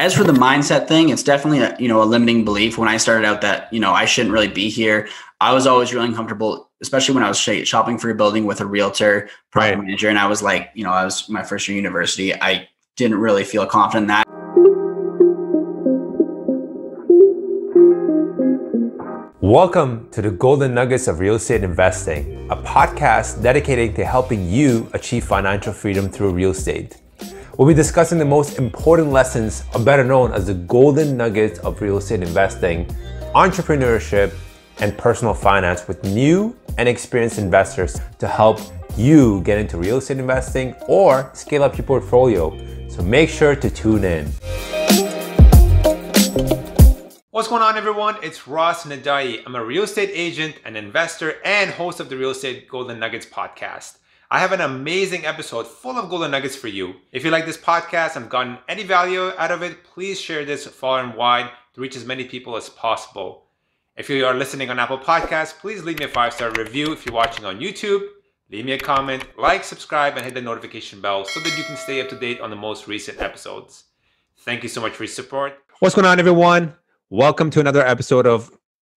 As for the mindset thing, it's definitely a, a limiting belief. When I started out that, I shouldn't really be here, I was always really uncomfortable, especially when I was shopping for a building with a realtor, property manager. And I was like, I was my first year of university. I didn't really feel confident in that. Welcome to the Golden Nuggets of Real Estate Investing, a podcast dedicated to helping you achieve financial freedom through real estate. We'll be discussing the most important lessons, or better known as the golden nuggets of real estate investing, entrepreneurship, and personal finance with new and experienced investors to help you get into real estate investing or scale up your portfolio. So make sure to tune in. What's going on, everyone? It's Ross Nedaee. I'm a real estate agent, an investor, and host of the Real Estate Golden Nuggets podcast. I have an amazing episode full of golden nuggets for you. If you like this podcast and gotten any value out of it, please share this far and wide to reach as many people as possible. If you are listening on Apple Podcasts, please leave me a 5-star review. If you're watching on YouTube, leave me a comment, like, subscribe, and hit the notification bell so that you can stay up to date on the most recent episodes. Thank you so much for your support. What's going on, everyone? Welcome to another episode of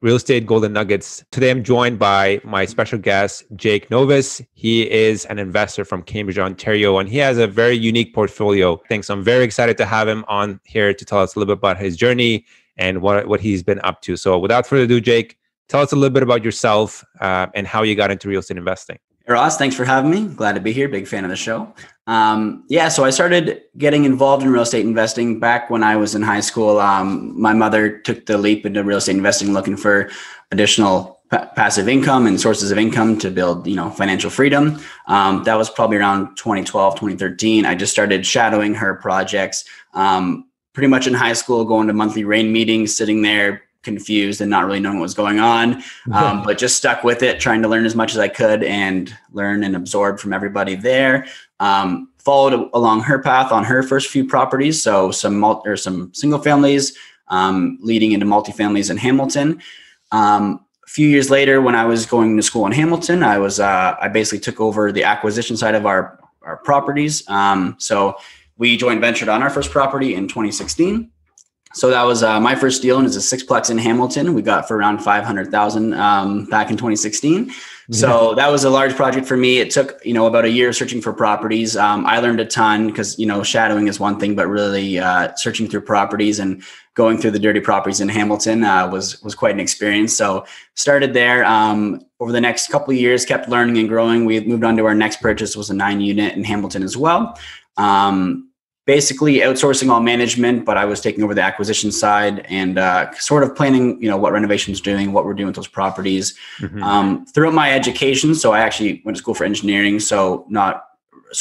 Real Estate Golden Nuggets. Today, I'm joined by my special guest, Jake Novis. He is an investor from Cambridge, Ontario, and he has a very unique portfolio. Thanks. I'm very excited to have him on here to tell us a little bit about his journey and what he's been up to. So without further ado, Jake, tell us a little bit about yourself and how you got into real estate investing. Hey, Ross, thanks for having me. Glad to be here. Big fan of the show. Yeah, so I started getting involved in real estate investing back when I was in high school. My mother took the leap into real estate investing, looking for additional passive income and sources of income to build, financial freedom. That was probably around 2012, 2013. I just started shadowing her projects, pretty much in high school, going to monthly REIN meetings, sitting there confused and not really knowing what was going on, but just stuck with it, trying to learn as much as I could and learn and absorb from everybody there. Followed along her path on her first few properties. So some single families leading into multifamilies in Hamilton. A few years later, when I was going to school in Hamilton, I was I basically took over the acquisition side of our properties. So we joint ventured on our first property in 2016. So that was my first deal, and it's a 6-plex in Hamilton. We got for around $500,000 back in 2016. So that was a large project for me. It took, about a year searching for properties. I learned a ton because, shadowing is one thing, but really searching through properties and going through the dirty properties in Hamilton was quite an experience. So started there. Over the next couple of years, kept learning and growing. We moved on to our next purchase, was a 9-unit in Hamilton as well. Basically outsourcing all management, but I was taking over the acquisition side and sort of planning, what renovations doing, what we're doing with those properties. Throughout my education, so I actually went to school for engineering, so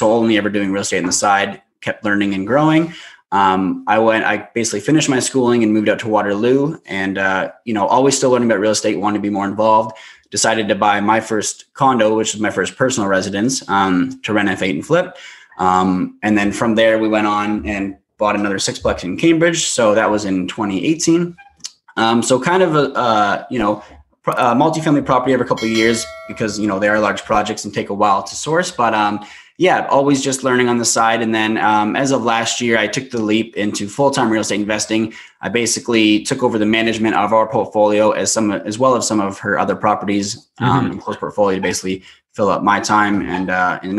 only ever doing real estate on the side, kept learning and growing. I basically finished my schooling and moved out to Waterloo, and always still learning about real estate, wanted to be more involved. Decided to buy my first condo, which is my first personal residence, to renovate and flip. And then from there, we went on and bought another 6-plex in Cambridge. So that was in 2018. So kind of a multifamily property every couple of years because, they are large projects and take a while to source. But yeah, always just learning on the side. And then as of last year, I took the leap into full-time real estate investing. I basically took over the management of our portfolio as well as some of her other properties, close portfolio, basically fill up my time and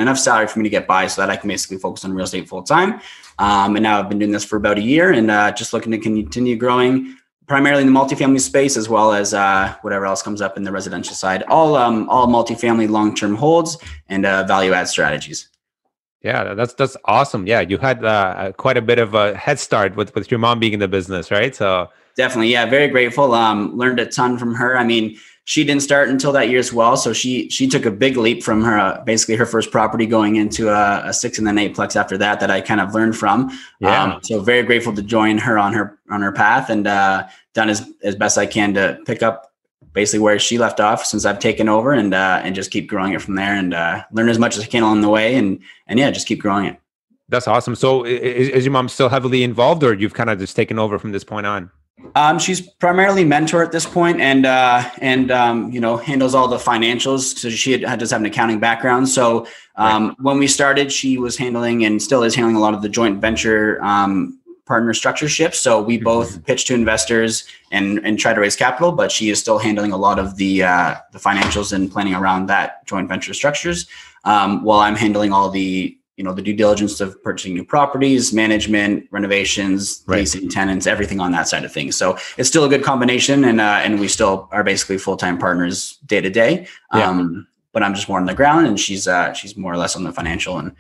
enough salary for me to get by so that I can basically focus on real estate full time. And now I've been doing this for about a year and just looking to continue growing primarily in the multifamily space as well as whatever else comes up in the residential side, all multifamily long-term holds and value add strategies. Yeah, that's awesome. Yeah, you had quite a bit of a head start with your mom being in the business, right? So definitely, yeah, very grateful. Learned a ton from her. I mean, she didn't start until that year as well. So she took a big leap from her, basically her first property going into a 6 and then 8-plex after that I kind of learned from. Yeah. So very grateful to join her on her path and done as best I can to pick up basically where she left off since I've taken over and just keep growing it from there and learn as much as I can along the way and yeah, just keep growing it. That's awesome. So is your mom still heavily involved or you've kind of just taken over from this point on? She's primarily mentor at this point and handles all the financials. So she does have an accounting background. So, when we started, she was handling and still is handling a lot of the joint venture, partner structureship. So we both pitch to investors and try to raise capital, but she is still handling a lot of the financials and planning around that joint venture structures, while I'm handling all the, you know, the due diligence of purchasing new properties, management, renovations, leasing, tenants, everything on that side of things. So it's still a good combination, and we still are basically full-time partners day to day. But I'm just more on the ground, and she's more or less on the financial and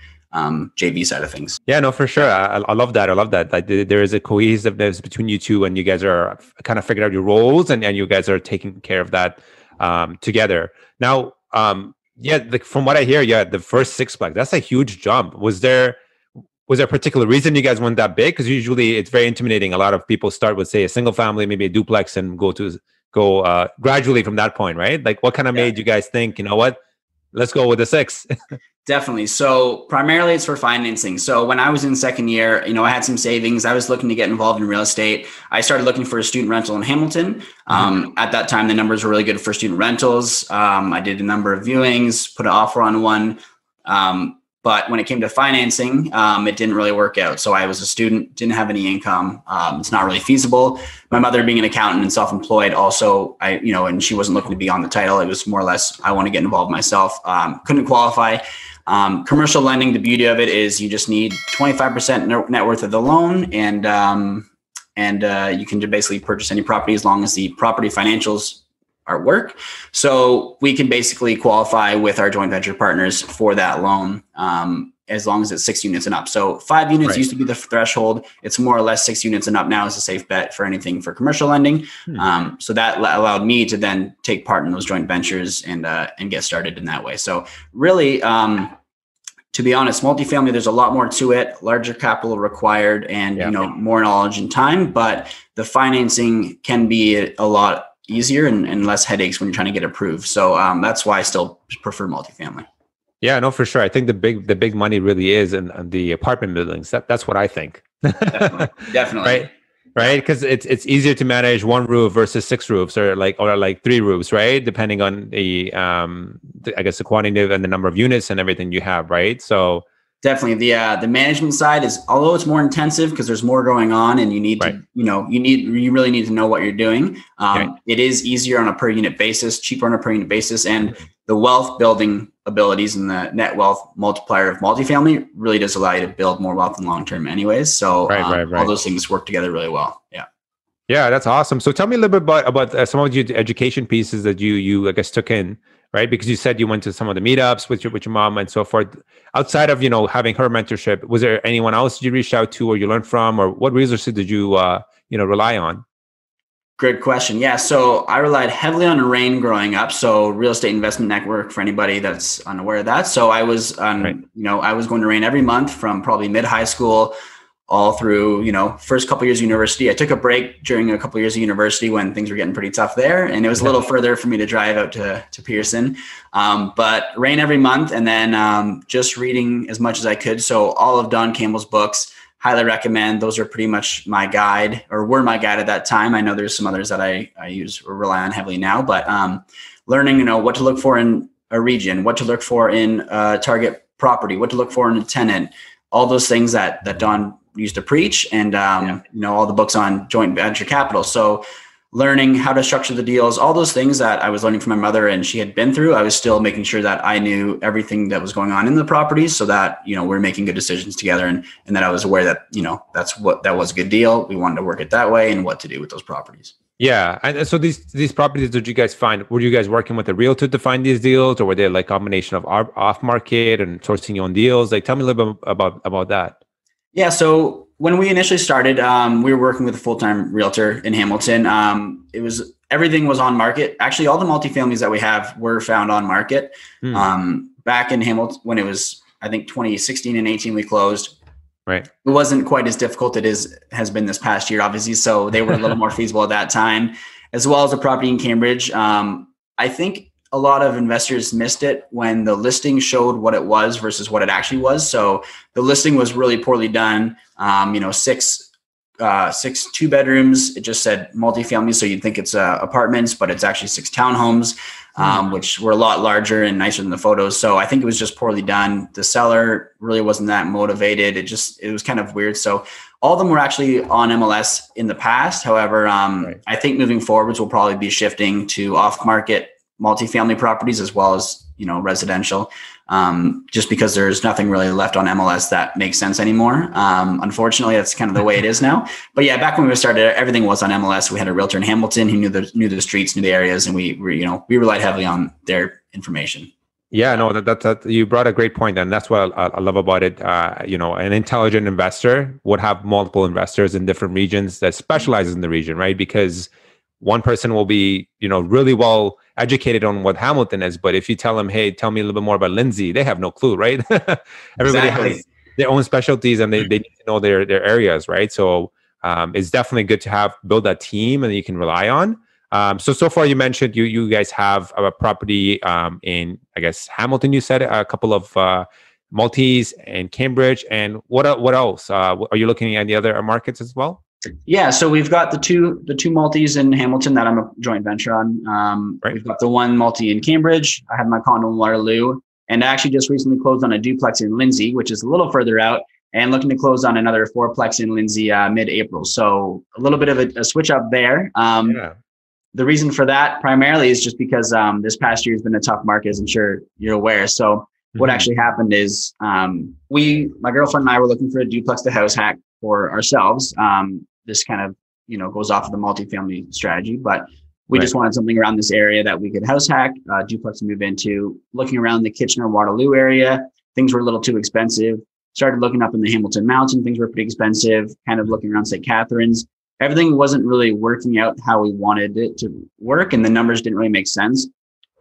JV side of things. Yeah, no, for sure. I love that. I love that. Like, there is a cohesiveness between you two, and you guys are kind of figuring out your roles, and you guys are taking care of that together. Now, from what I hear, the first sixplex, that's a huge jump. Was there a particular reason you guys went that big? Because usually it's very intimidating. A lot of people start with, say, a single family, maybe a duplex, and go gradually from that point, right? Like, what kind of made you guys think, you know what, let's go with the six? Definitely. So primarily it's for financing. So when I was in second year, I had some savings. I was looking to get involved in real estate. I started looking for a student rental in Hamilton. At that time, the numbers were really good for student rentals. I did a number of viewings, put an offer on one. But when it came to financing, it didn't really work out. So I was a student, didn't have any income. It's not really feasible. My mother being an accountant and self-employed also, and she wasn't looking to be on the title. It was more or less, I want to get involved myself. Couldn't qualify. Commercial lending, the beauty of it is you just need 25% net worth of the loan, and you can basically purchase any property as long as the property financials our work. So we can basically qualify with our joint venture partners for that loan, as long as it's 6 units and up. So 5 units used to be the threshold. It's more or less 6 units and up now is a safe bet for anything for commercial lending. So that allowed me to then take part in those joint ventures and get started in that way. So really, to be honest, multifamily, there's a lot more to it, larger capital required and, more knowledge and time, but the financing can be a lot easier and less headaches when you're trying to get approved. So that's why I still prefer multifamily. Yeah, no, for sure. I think the big money really is in the apartment buildings. That's what I think. Definitely. Right. Because it's easier to manage 1 roof versus 6 roofs, or 3 roofs, right? Depending on the quantity and the number of units and everything you have, right? So definitely the management side is, although it's more intensive because there's more going on and you need to, you really need to know what you're doing. It is easier on a per unit basis, cheaper on a per unit basis, and the wealth building abilities and the net wealth multiplier of multifamily really does allow you to build more wealth in long term anyways. So all those things work together really well. Yeah. Yeah, that's awesome. So tell me a little bit about some of your education pieces that you I guess took in. Right, because you said you went to some of the meetups with your mom and so forth. Outside of having her mentorship, was there anyone else you reached out to or you learned from, or what resources did you rely on? Great question. Yeah, so I relied heavily on REIN growing up. So Real Estate Investment Network, for anybody that's unaware of that. So I was I was going to REIN every month from probably mid high school all through, first couple of years of university. I took a break during a couple of years of university when things were getting pretty tough there. And it was a little further for me to drive out to Pearson, but REIN every month. And then just reading as much as I could. So all of Don Campbell's books, highly recommend. Those are pretty much my guide, or were my guide at that time. I know there's some others that I use or rely on heavily now, but learning, what to look for in a region, what to look for in a target property, what to look for in a tenant, all those things that Don used to preach, and all the books on joint venture capital. So learning how to structure the deals, all those things that I was learning from my mother and she had been through, I was still making sure that I knew everything that was going on in the properties so that, we're making good decisions together, and that I was aware that, that was a good deal. We wanted to work it that way and what to do with those properties. Yeah. And so these properties that you guys find, were you guys working with a realtor to find these deals, or were they like a combination of off market and sourcing your own deals? Like, tell me a little bit about that. Yeah. So when we initially started, we were working with a full-time realtor in Hamilton. Everything was on market. Actually, all the multifamilies that we have were found on market. Back in Hamilton, when it was, I think 2016 and 18, we closed. Right. It wasn't quite as difficult has been this past year, obviously. So they were a little more feasible at that time, as well as a property in Cambridge. I think a lot of investors missed it when the listing showed what it was versus what it actually was. So the listing was really poorly done. 6 six 2-bedrooms. It just said multifamily, so you'd think it's apartments, but it's actually 6 townhomes, which were a lot larger and nicer than the photos. So I think it was just poorly done. The seller really wasn't that motivated. It was kind of weird. So all of them were actually on MLS in the past. However, I think moving forwards, we'll probably be shifting to off-market multifamily properties as well as, you know, residential, just because there's nothing really left on MLS that makes sense anymore. Unfortunately, that's kind of the way it is now. But yeah, back when we started, everything was on MLS. We had a realtor in Hamilton who knew the streets, knew the areas, and we relied heavily on their information. Yeah, no, that you brought a great point, and that's what I love about it. An intelligent investor would have multiple investors in different regions that specializes in the region, right? Because one person will be, really well educated on what Hamilton is, but if you tell them, hey, tell me a little bit more about Lindsay, they have no clue, right? Everybody has their own specialties, and they need to know their areas, right? So it's definitely good to build that team and you can rely on. So far you mentioned you guys have a property in, I guess, Hamilton. You said a couple of multis and Cambridge, and what else? Are you looking at any other markets as well? Yeah, so we've got the two multis in Hamilton that I'm a joint venture on. We've got the one multi in Cambridge. I have my condo in Waterloo, and I actually just recently closed on a duplex in Lindsay, which is a little further out, and looking to close on another 4-plex in Lindsay mid-April. So a little bit of a switch up there. The reason for that primarily is just because this past year has been a tough market, as I'm sure you're aware. So what actually happened is my girlfriend and I were looking for a duplex to house hack for ourselves. This kind of, goes off of the multifamily strategy, but we just wanted something around this area that we could house hack, duplex to move into. Looking around the Kitchener-Waterloo area, things were a little too expensive. Started looking up in the Hamilton Mountain, things were pretty expensive. Kind of looking around St. Catharines, everything wasn't really working out how we wanted it to work, and the numbers didn't really make sense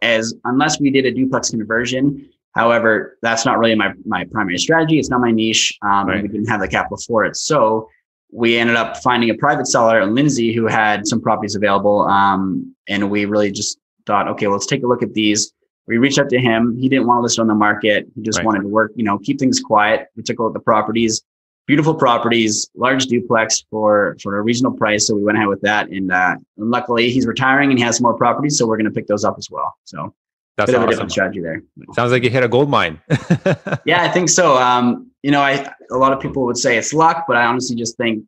unless we did a duplex conversion. However, that's not really my primary strategy. It's not my niche. And we didn't have the capital for it. So we ended up finding a private seller in Lindsay who had some properties available. And we really just thought, okay, well, let's take a look at these. We reached out to him. He didn't want to list it on the market. He just wanted to work, keep things quiet. We took a look at the properties, beautiful properties, large duplex for a reasonable price. So we went ahead with that. And luckily he's retiring and he has more properties. So we're going to pick those up as well. So that's a bit of a different strategy there. Sounds like you hit a gold mine. Yeah, I think so. A lot of people would say it's luck, but I honestly just think,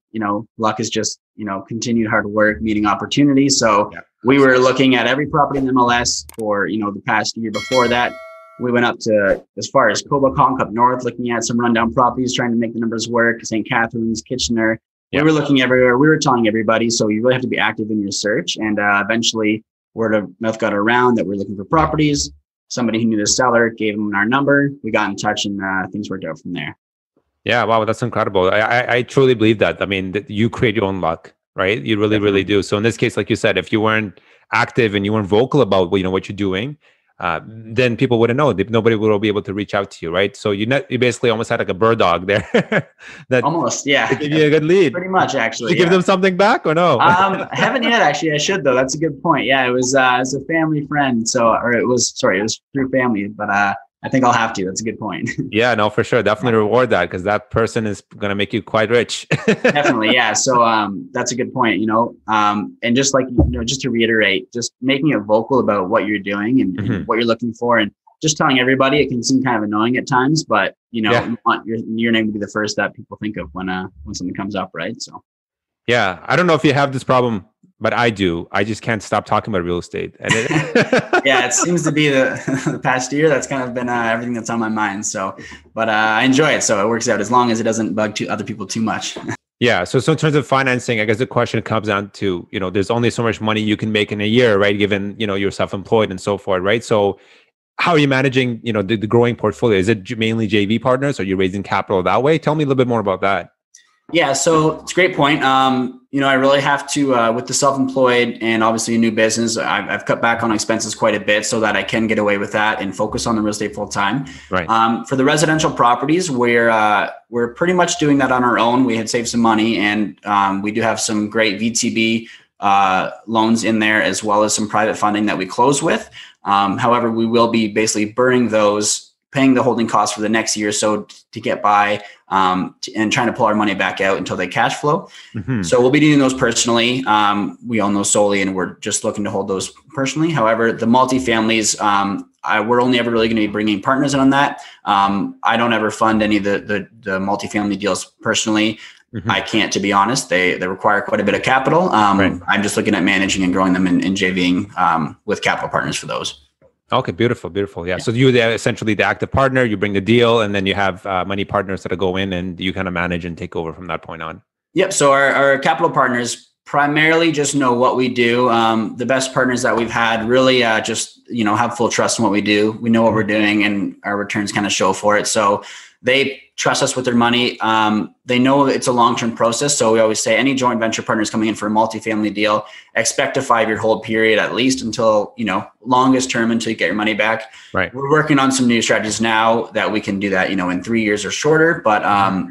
luck is just, continued hard work, meeting opportunity. So we were looking at every property in MLS for, the past year before that. We went up to as far as Coboconk up north, looking at some rundown properties, trying to make the numbers work, St. Catharines, Kitchener. We were looking everywhere. We were telling everybody. So you really have to be active in your search. And eventually word of mouth got around that we're looking for properties. Somebody who knew the seller gave them our number. We got in touch, and things worked out from there. Yeah, wow, that's incredible. I truly believe that. I mean, you create your own luck, right? You really, really do. So in this case, like you said, if you weren't active and you weren't vocal about what you're doing, then people wouldn't know. Nobody will be able to reach out to you, right? So you basically almost had like a bird dog there. Give you a good lead. Pretty much, actually. Did you give them something back or no? I haven't yet, actually. I should though. That's a good point. Yeah, it was a family friend. It was through family, but I think I'll have to. That's a good point. Yeah, no, for sure. Definitely reward that, because that person is going to make you quite rich. Definitely. Yeah. So that's a good point, and just like, just to reiterate, just making it vocal about what you're doing and, what you're looking for, and just telling everybody. It can seem kind of annoying at times, but you want your name to be the first that people think of when something comes up. Right. So. Yeah. I don't know if you have this problem, but I do. I just can't stop talking about real estate. And it seems to be the past year. That's kind of been everything that's on my mind. So, but I enjoy it. So it works out as long as it doesn't bug other people too much. Yeah. So in terms of financing, I guess the question comes down to, there's only so much money you can make in a year, right? Given, you're self-employed and so forth, right? So how are you managing, the growing portfolio? Is it mainly JV partners? Are you raising capital that way? Tell me a little bit more about that. Yeah, so it's a great point. I really have to, with the self-employed and obviously a new business, I've cut back on expenses quite a bit so that I can get away with that and focus on the real estate full time. Right. For the residential properties, we're pretty much doing that on our own. We had saved some money, and we do have some great VTB loans in there, as well as some private funding that we close with. However, we will be basically burning those paying the holding costs for the next year or so to get by, and trying to pull our money back out until they cash flow. Mm-hmm. So we'll be doing those personally. We own those solely, and we're just looking to hold those personally. However, the multifamilies, we're only ever really going to be bringing partners in on that. I don't ever fund any of the multifamily deals personally. Mm-hmm. I can't, to be honest. They require quite a bit of capital. Right. I'm just looking at managing and growing them and JVing with capital partners for those. Okay, beautiful, beautiful. Yeah. So you're essentially the active partner, you bring the deal, and then you have money partners that go in and you kind of manage and take over from that point on. Yep. So our capital partners primarily just know what we do. The best partners that we've had really just, you know, have full trust in what we do. We know what we're doing and our returns kind of show for it. So they trust us with their money. They know it's a long-term process. So we always say any joint venture partners coming in for a multifamily deal, expect a 5-year hold period, at least until, you know, longest term until you get your money back. Right. We're working on some new strategies now that we can do that, you know, in 3 years or shorter, but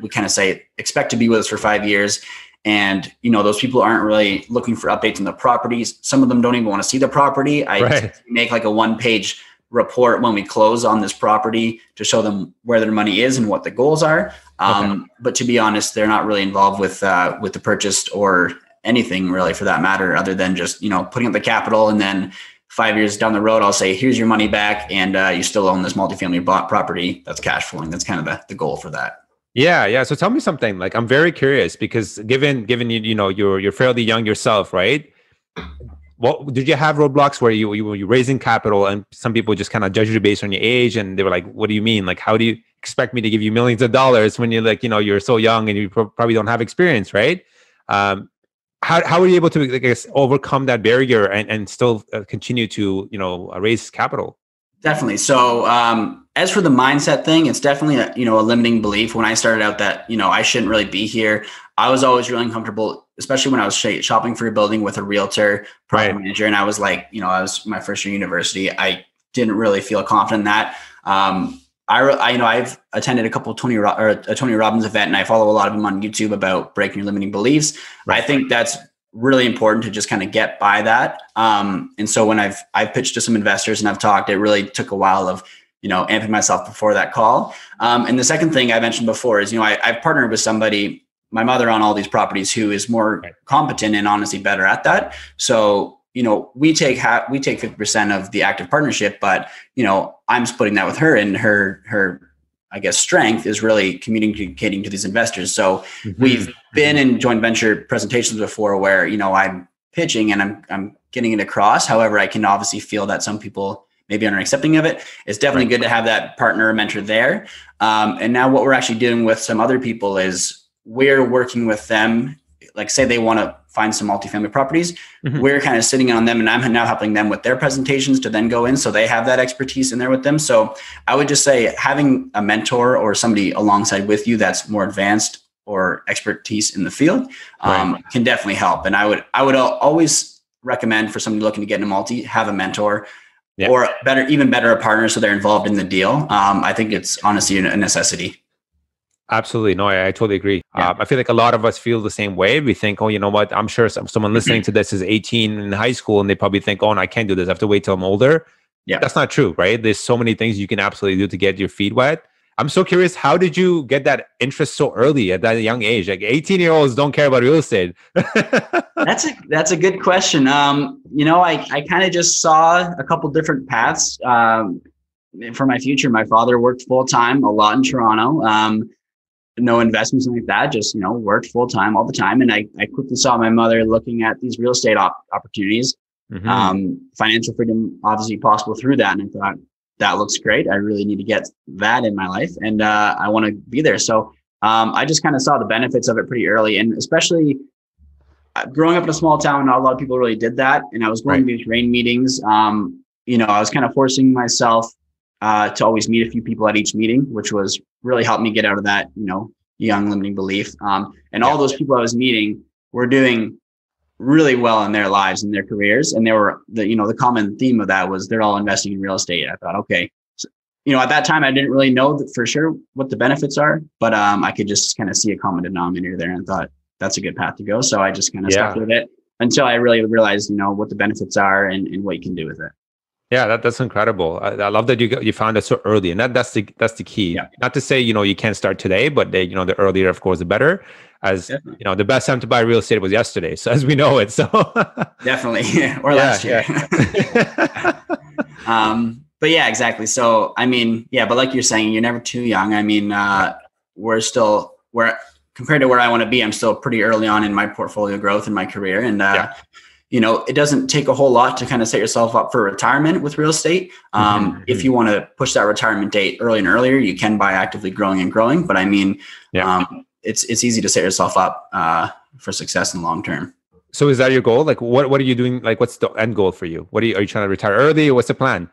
we kind of say expect to be with us for 5 years. And, you know, those people aren't really looking for updates on the properties. Some of them don't even want to see the property. I right. make like a one-page report when we close on this property to show them where their money is and what the goals are. Okay. But to be honest, they're not really involved with the purchase or anything really for that matter, other than just, you know, putting up the capital. And then 5 years down the road, I'll say, here's your money back. And you still own this multifamily property that's cash flowing. That's kind of the goal for that. Yeah. Yeah. So tell me something, like, I'm very curious because given you know, you're fairly young yourself, right? What did you have roadblocks where you were raising capital and some people just kind of judge you based on your age, and they were like, what do you mean? Like, how do you expect me to give you millions of dollars when you're like, you know, you're so young and you probably don't have experience, right? How were you able to, I guess, overcome that barrier and still continue to, you know, raise capital? Definitely. So, as for the mindset thing, it's definitely a, you know, a limiting belief. When I started out that, you know, I shouldn't really be here, I was always really uncomfortable, especially when I was shopping for a building with a realtor, property manager. And I was like, you know, I was my first year of university. I didn't really feel confident in that. I've attended a couple of Tony Robbins event, and I follow a lot of them on YouTube about breaking your limiting beliefs. Right. I think that's really important to just kind of get by that. And so when I've pitched to some investors and I've talked, it really took a while of, you know, amping myself before that call. And the second thing I mentioned before is, you know, I've partnered with somebody, my mother, on all these properties, who is more competent and honestly better at that. So, you know, we take 50% of the active partnership, but, you know, I'm splitting that with her, and her, I guess, strength is really communicating to these investors. So mm-hmm. we've been in joint venture presentations before where, you know, I'm pitching and I'm getting it across. However, I can obviously feel that some people maybe aren't accepting of it. It's definitely good to have that partner or mentor there. And now what we're actually doing with some other people is we're working with them. Like, say they want to find some multifamily properties. Mm-hmm. We're kind of sitting in on them, and I'm now helping them with their presentations to then go in. So they have that expertise in there with them. So I would just say having a mentor or somebody alongside with you that's more advanced or expertise in the field can definitely help. And I would always recommend for somebody looking to get into multi, have a mentor. Yeah. Or better, even better, a partner, so they're involved in the deal. I think it's honestly a necessity. Absolutely. No, I totally agree. Yeah. I feel like a lot of us feel the same way. We think, oh, you know what? I'm sure someone listening to this is 18 in high school, and they probably think, oh, no, I can't do this. I have to wait till I'm older. Yeah, that's not true, right? There's so many things you can absolutely do to get your feet wet. I'm so curious, how did you get that interest so early at that young age? Like, 18-year-olds don't care about real estate. That's a good question. You know, I kind of just saw a couple different paths for my future. My father worked full-time a lot in Toronto. No investments like that, just, you know, worked full-time all the time. And I quickly saw my mother looking at these real estate opportunities. Mm-hmm. Financial freedom, obviously possible through that. And I thought, that looks great. I really need to get that in my life, and I want to be there. So I just kind of saw the benefits of it pretty early, and especially growing up in a small town, not a lot of people really did that. And I was going to these REIN meetings. You know, I was kind of forcing myself to always meet a few people at each meeting, which was really helped me get out of that, you know, young limiting belief. And all those people I was meeting were doing really well in their lives and their careers. And they were, you know, the common theme of that was they're all investing in real estate. I thought, okay, so, you know, at that time, I didn't really know for sure what the benefits are, but I could just kind of see a common denominator there and thought that's a good path to go. So I just kind of stuck with it until I really realized, you know, what the benefits are and what you can do with it. Yeah, that's incredible. I love that you found it so early, and that's the key. Yeah. Not to say you can't start today, but the earlier, of course, the better. As definitely. The best time to buy real estate was yesterday. So as we know it, so definitely, or last year. Yeah. But yeah, exactly. So I mean, yeah, but like you're saying, you're never too young. I mean, we're compared to where I want to be, I'm still pretty early on in my portfolio growth in my career, and it doesn't take a whole lot to kind of set yourself up for retirement with real estate. If you want to push that retirement date early and earlier, you can by actively growing and growing. But I mean, it's easy to set yourself up for success in the long term. So is that your goal? Like, what are you doing? Like, what's the end goal for you? Are you trying to retire early? What's the plan?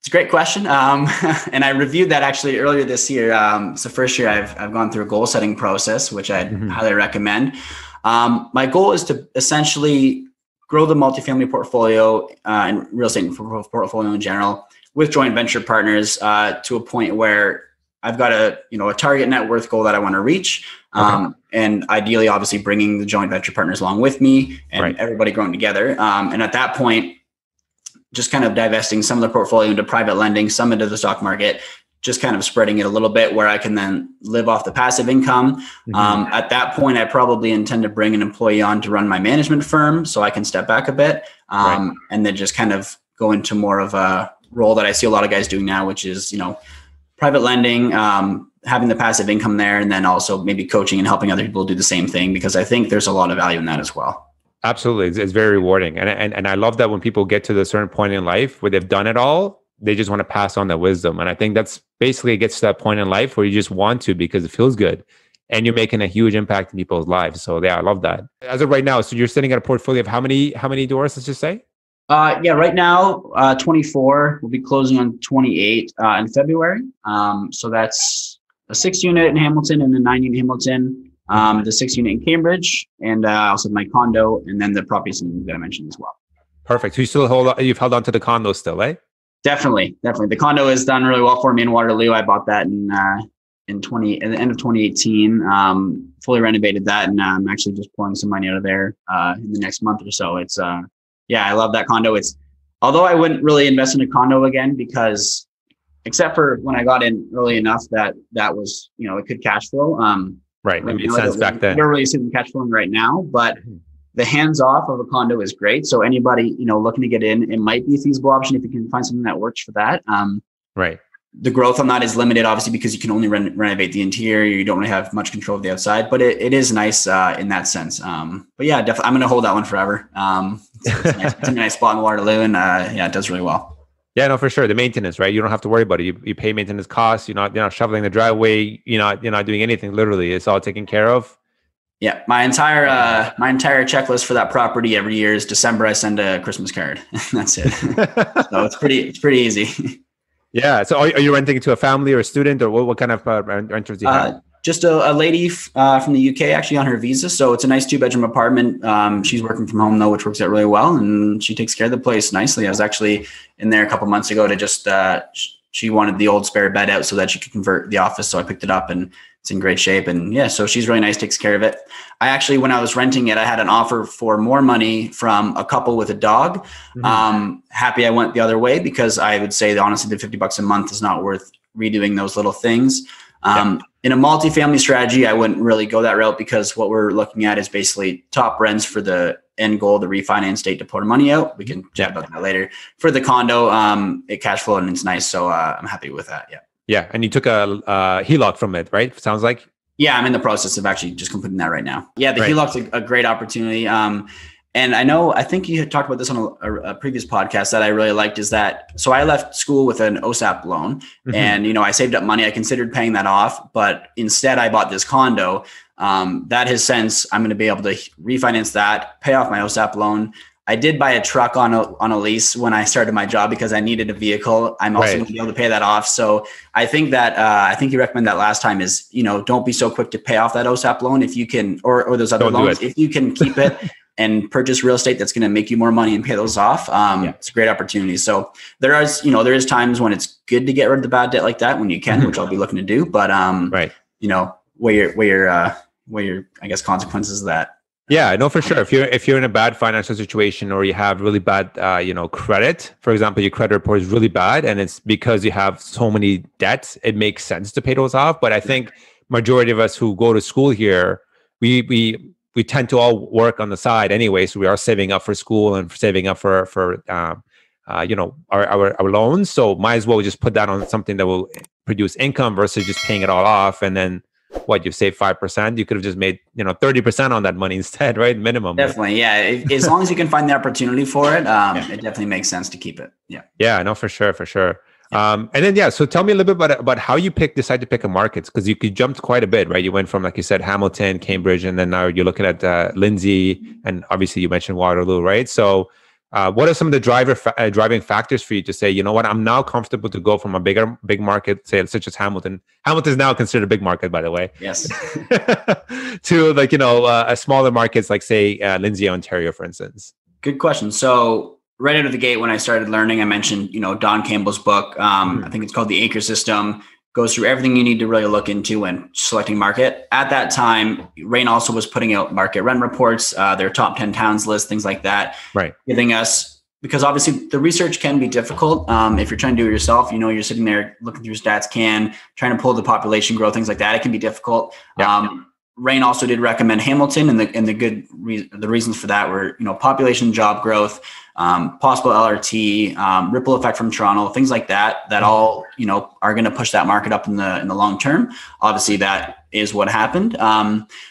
It's a great question. And I reviewed that actually earlier this year. So first year I've gone through a goal setting process, which I'd highly recommend. My goal is to essentially grow the multifamily portfolio and real estate portfolio in general with joint venture partners to a point where I've got a target net worth goal that I want to reach. And ideally, obviously bringing the joint venture partners along with me and everybody growing together. And at that point, just kind of divesting some of the portfolio into private lending, some into the stock market, just kind of spreading it a little bit where I can then live off the passive income. At that point, I probably intend to bring an employee on to run my management firm so I can step back a bit and then just kind of go into more of a role that I see a lot of guys doing now, which is, private lending, having the passive income there, and then also maybe coaching and helping other people do the same thing, because I think there's a lot of value in that as well. Absolutely. It's very rewarding. And I love that when people get to the certain point in life where they've done it all, they just want to pass on that wisdom. And I think that's basically gets to that point in life where you just want to, because it feels good and you're making a huge impact in people's lives. So yeah, I love that. As of right now, so you're sitting at a portfolio of how many doors, let's just say? Right now, 24, we'll be closing on 28 in February. So that's a 6-unit in Hamilton and a 9-unit in Hamilton, the 6-unit in Cambridge, and also my condo, and then the properties that I mentioned as well. Perfect. So you still you've held on to the condo still, eh? Definitely. The condo has done really well for me in Waterloo. I bought that at the end of 2018, fully renovated that, and I'm actually just pulling some money out of there in the next month or so. It's I love that condo. Although I wouldn't really invest in a condo again, because except for when I got in early enough that was it could cash flow. Right, maybe it sounds back then. We're really seeing cash flowing right now, but the hands off of a condo is great. So anybody, looking to get in, it might be a feasible option if you can find something that works for that. Right. The growth on that is limited, obviously, because you can only renovate the interior. You don't really have much control of the outside, but it is nice in that sense. But yeah, definitely, I'm going to hold that one forever. It's a nice spot in Waterloo, and it does really well. Yeah, no, for sure. The maintenance, right? You don't have to worry about it. You pay maintenance costs. You're not shoveling the driveway. You're not doing anything. Literally, it's all taken care of. Yeah, my entire checklist for that property every year is December. I send a Christmas card. That's it. So it's pretty easy. Yeah. So are you renting it to a family or a student, or what kind of renters do you have? Just a lady from the UK, actually on her visa. So it's a nice 2-bedroom apartment. She's working from home though, which works out really well, and she takes care of the place nicely. I was actually in there a couple months ago to just she wanted the old spare bed out so that she could convert the office. So I picked it up, and it's in great shape. And yeah, so she's really nice, takes care of it. I actually, when I was renting it, I had an offer for more money from a couple with a dog. Happy I went the other way, because I would say that honestly, the $50 a month is not worth redoing those little things. In a multifamily strategy, I wouldn't really go that route, because what we're looking at is basically top rents for the end goal, the refinance date to put money out. We can chat about that later. For the condo, it cash flowed and it's nice. So I'm happy with that. Yeah. Yeah. And you took a HELOC from it, right? Sounds like. Yeah. I'm in the process of actually just completing that right now. Yeah. The HELOC's a great opportunity. And I think you had talked about this on a previous podcast that I really liked is that, so I left school with an OSAP loan and, I saved up money. I considered paying that off, but instead I bought this condo that has since I'm going to be able to refinance that, pay off my OSAP loan. I did buy a truck on a lease when I started my job because I needed a vehicle. I'm also going to be able to pay that off. So I think that, you recommended that last time is, don't be so quick to pay off that OSAP loan if you can, or those other loans, if you can keep it and purchase real estate that's going to make you more money and pay those off. It's a great opportunity. So there is times when it's good to get rid of the bad debt like that when you can, which I'll be looking to do. But weigh your I guess consequences of that. Yeah, no, for sure. If you're in a bad financial situation, or you have really bad, credit, for example, your credit report is really bad, and it's because you have so many debts, it makes sense to pay those off. But I think majority of us who go to school here, we tend to all work on the side anyway, so we are saving up for school and saving up for our loans. So might as well just put that on something that will produce income versus just paying it all off and then. What, you've saved 5%, you could have just made 30% on that money instead, right? Minimum. Definitely, yeah. As long as you can find the opportunity for it, it definitely makes sense to keep it. Yeah. Yeah, no, for sure. Yeah. And then so tell me a little bit about how you decide to pick a market, because you jumped quite a bit, right? You went from, like you said, Hamilton, Cambridge, and then now you're looking at Lindsay, and obviously you mentioned Waterloo, right? So. What are some of the driving factors for you to say, you know what, I'm now comfortable to go from a big market, say such as Hamilton. Hamilton is now considered a big market, by the way. Yes. To smaller markets like say Lindsay, Ontario, for instance. Good question. So right out of the gate, when I started learning, I mentioned Don Campbell's book. I think it's called The Acre System. Goes through everything you need to really look into when selecting market. At that time, REIN also was putting out market rent reports, their top 10 towns list, things like that. Right. Giving us, because obviously the research can be difficult. If you're trying to do it yourself, you're sitting there looking through stats, trying to pull the population growth, things like that. It can be difficult. Yeah. REIN also did recommend Hamilton, and the reasons for that were, population, job growth, possible LRT, ripple effect from Toronto, things like that, that all, are going to push that market up in the long term. Obviously that is what happened.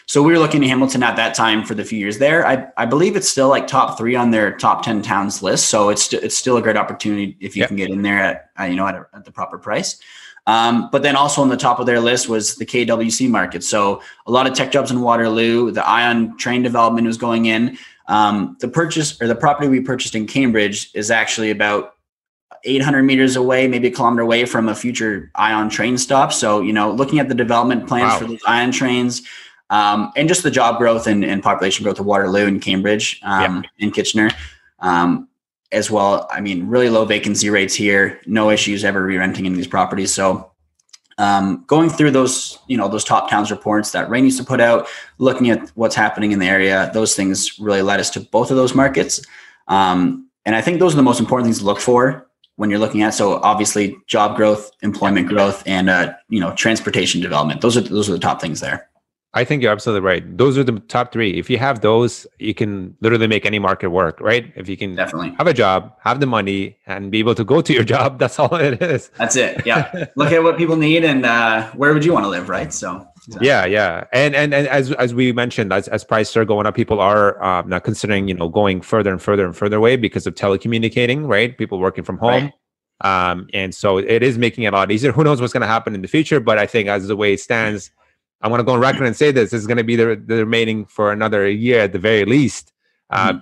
So we were looking at Hamilton at that time for the few years there. I believe it's still like top 3 on their top 10 towns list. So it's still a great opportunity if you can get in there at the proper price. But then also on the top of their list was the KWC market. So a lot of tech jobs in Waterloo, the Ion train development was going in. The property we purchased in Cambridge is actually about 800 meters away, maybe a kilometer away from a future Ion train stop. So, looking at the development plans for these Ion trains, and just the job growth and population growth of Waterloo and Cambridge, and Kitchener, as well. I mean, really low vacancy rates here, no issues ever re-renting in these properties. So going through those, those top towns reports that REIN used to put out, looking at what's happening in the area, those things really led us to both of those markets. And I think those are the most important things to look for when you're looking at. So obviously job growth, employment growth, and, transportation development. Those are the top things there. I think you're absolutely right. Those are the top 3. If you have those, you can literally make any market work, right? If you can definitely have a job, have the money, and be able to go to your job, that's all it is. That's it. Yeah. Look at what people need and where would you want to live, right? So. Yeah. And as we mentioned, as prices are going up, people are now considering, going further and further and further away because of telecommunicating, right? People working from home. Right. And so it is making it a lot easier. Who knows what's going to happen in the future? But I think as the way it stands, I want to go on record and say this is going to be the remaining for another year at the very least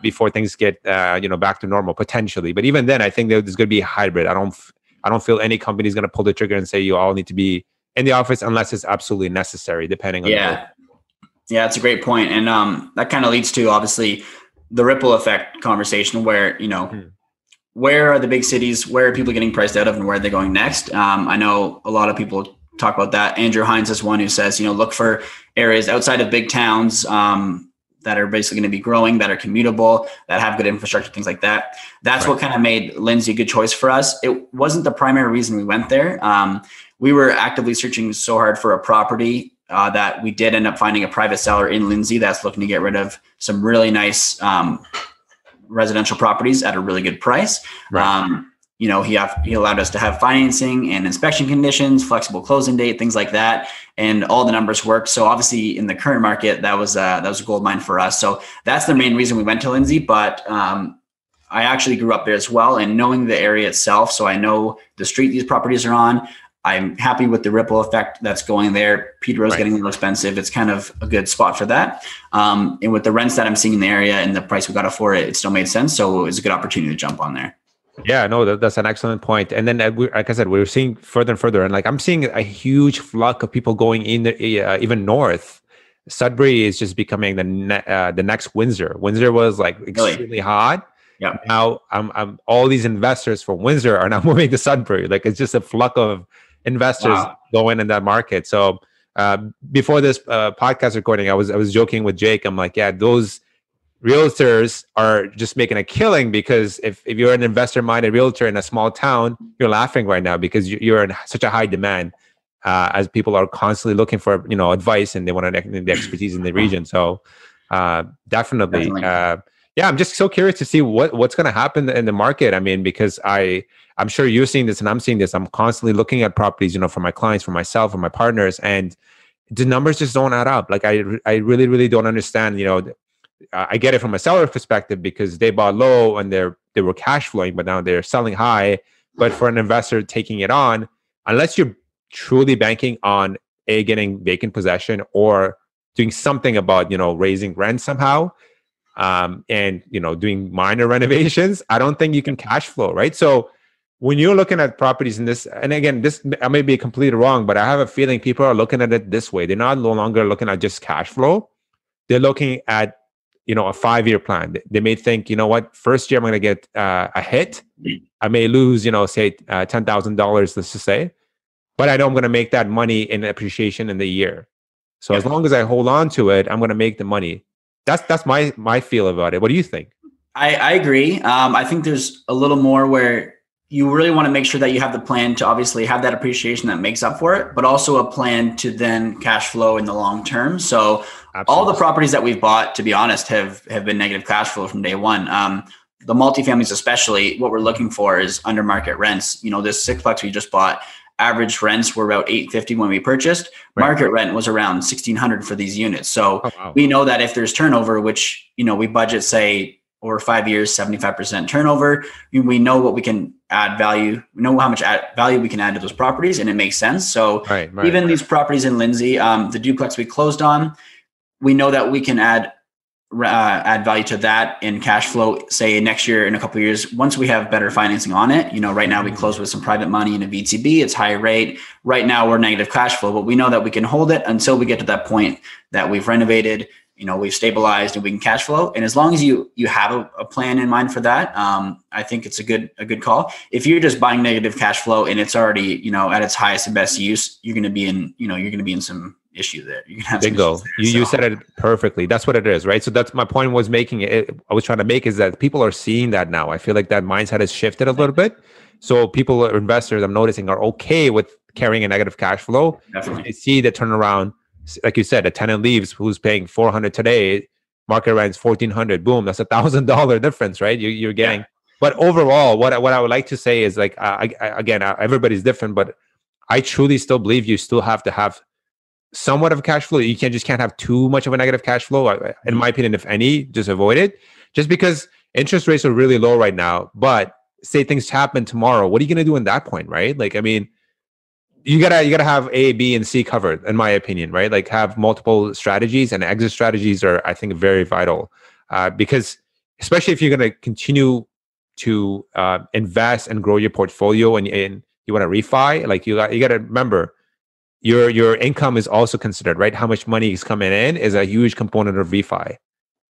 before things get back to normal potentially. But even then, I think there's going to be a hybrid. I don't feel any company is going to pull the trigger and say you all need to be in the office unless it's absolutely necessary. Depending on yeah, that's a great point, and that kind of leads to obviously the ripple effect conversation where where are the big cities? Where are people getting priced out of, and where are they going next? I know a lot of people talk about that. Andrew Hines is one who says, look for areas outside of big towns that are basically going to be growing, that are commutable, that have good infrastructure, things like that. That's right. What kind of made Lindsay a good choice for us. It wasn't the primary reason we went there. We were actively searching so hard for a property that we did end up finding a private seller in Lindsay that's looking to get rid of some really nice residential properties at a really good price. Right. He allowed us to have financing and inspection conditions, flexible closing date, things like that, and all the numbers work. So obviously, in the current market, that was a goldmine for us. So that's the main reason we went to Lindsay. But I actually grew up there as well, and knowing the area itself, so I know the street these properties are on. I'm happy with the ripple effect that's going there. Peterborough's getting a little expensive. It's kind of a good spot for that. And with the rents that I'm seeing in the area and the price we got it for it, it still made sense. So it was a good opportunity to jump on there. Yeah, no, that's an excellent point. And then, like I said, we're seeing further and further. And like I'm seeing a huge flock of people going in the, even north. Sudbury is just becoming the next Windsor. Windsor was like extremely hot. Yeah. Now I'm all these investors from Windsor are now moving to Sudbury. Like it's just a flock of investors going in that market. So before this podcast recording, I was joking with Jake. I'm like, yeah, those realtors are just making a killing, because if you're an investor-minded realtor in a small town, you're laughing right now because you're in such a high demand as people are constantly looking for, you know, advice, and they want the expertise in the region. So definitely. Yeah, I'm just so curious to see what's going to happen in the market. I mean, because I'm sure you're seeing this and I'm seeing this. I'm constantly looking at properties, you know, for my clients, for myself, for my partners, and the numbers just don't add up. Like I really, really don't understand, you know. I get it from a seller perspective because they bought low and they were cash flowing, but now they're selling high. But for an investor taking it on, unless you're truly banking on A, getting vacant possession or doing something about, you know, raising rent somehow, and, you know, doing minor renovations, I don't think you can cash flow, right? So when you're looking at properties in this, and again, this, I may be completely wrong, but I have a feeling people are looking at it this way. They're no longer looking at just cash flow. They're looking at, you know, a 5-year plan. They may think, you know what, first year I'm going to get a hit. I may lose, you know, say $10,000, let's just say, but I know I'm going to make that money in appreciation in the year. So as long as I hold on to it, I'm going to make the money. That's my feel about it. What do you think? I agree. I think there's a little more where you really want to make sure that you have the plan to obviously have that appreciation that makes up for it, but also a plan to then cash flow in the long term. So absolutely. All the properties that we've bought, to be honest, have been negative cash flow from day one. The multifamilies, especially, what we're looking for is under market rents. You know, this 6-plex we just bought, average rents were about $850 when we purchased. Right. Market rent was around $1,600 for these units. So we know that if there's turnover, which, you know, we budget, say, over 5 years, 75% turnover, we know what we can add value. We know how much value we can add to those properties, and it makes sense. So even these properties in Lindsay, the duplex we closed on, we know that we can add value to that in cash flow, say next year, in a couple of years, once we have better financing on it. You know, right now we close with some private money in a VTB, it's high rate. Right now we're negative cash flow, but we know that we can hold it until we get to that point that we've renovated, you know, we've stabilized and we can cash flow. And as long as you have a plan in mind for that, I think it's a good call. If you're just buying negative cash flow and it's already, you know, at its highest and best use, you're going to be in, you know, you're going to be in some issue there. You're going to have Bingo. You said it perfectly. That's what it is, right? So that's my point was making it. I was trying to make is that people are seeing that now. I feel like that mindset has shifted a little bit. So people, or investors, I'm noticing, are okay with carrying a negative cash flow. Definitely. They see the turnaround. Like you said, a tenant leaves who's paying $400 today, market rent's $1,400. Boom, that's $1,000 difference, right? You're getting. Yeah. But overall, what I would like to say is, like, again, everybody's different, but I truly still believe you still have to have somewhat of cash flow. You can't have too much of a negative cash flow. In my opinion, if any, just avoid it. Just because interest rates are really low right now, but say things happen tomorrow, what are you going to do in that point, right? Like, I mean, you gotta have A, B, and C covered, in my opinion, right? Like, have multiple strategies, and exit strategies are, I think, very vital, because especially if you're gonna continue to invest and grow your portfolio, and you want to refi, like, you gotta remember your income is also considered, right? How much money is coming in is a huge component of refi,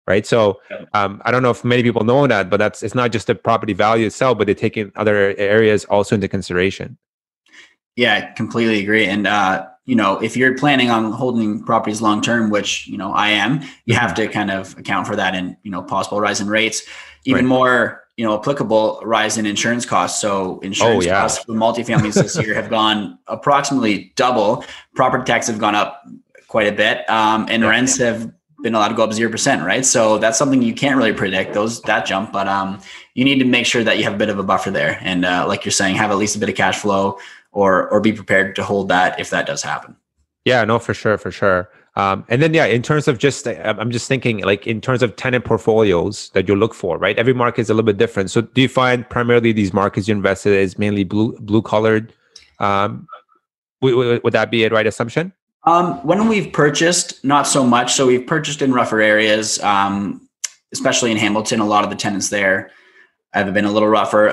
right? So I don't know if many people know that, but it's not just the property value itself, but they're taking other areas also into consideration. Yeah, I completely agree. And, you know, if you're planning on holding properties long-term, which, you know, I am, you have to kind of account for that in, you know, possible rise in rates, even more, you know, applicable rise in insurance costs. So insurance costs for multifamilies this year have gone approximately double. Property taxes have gone up quite a bit, and rents have been allowed to go up 0%, right? So that's something you can't really predict, that jump, but you need to make sure that you have a bit of a buffer there. And like you're saying, have at least a bit of cash flow, or be prepared to hold that if that does happen. Yeah, no, for sure. And then, yeah, in terms of just, I'm just thinking, like, in terms of tenant portfolios that you look for, right? Every market is a little bit different. So do you find primarily these markets you invested in is mainly blue-collared? Would that be a right assumption? When we've purchased, not so much. So we've purchased in rougher areas, especially in Hamilton. A lot of the tenants there have been a little rougher.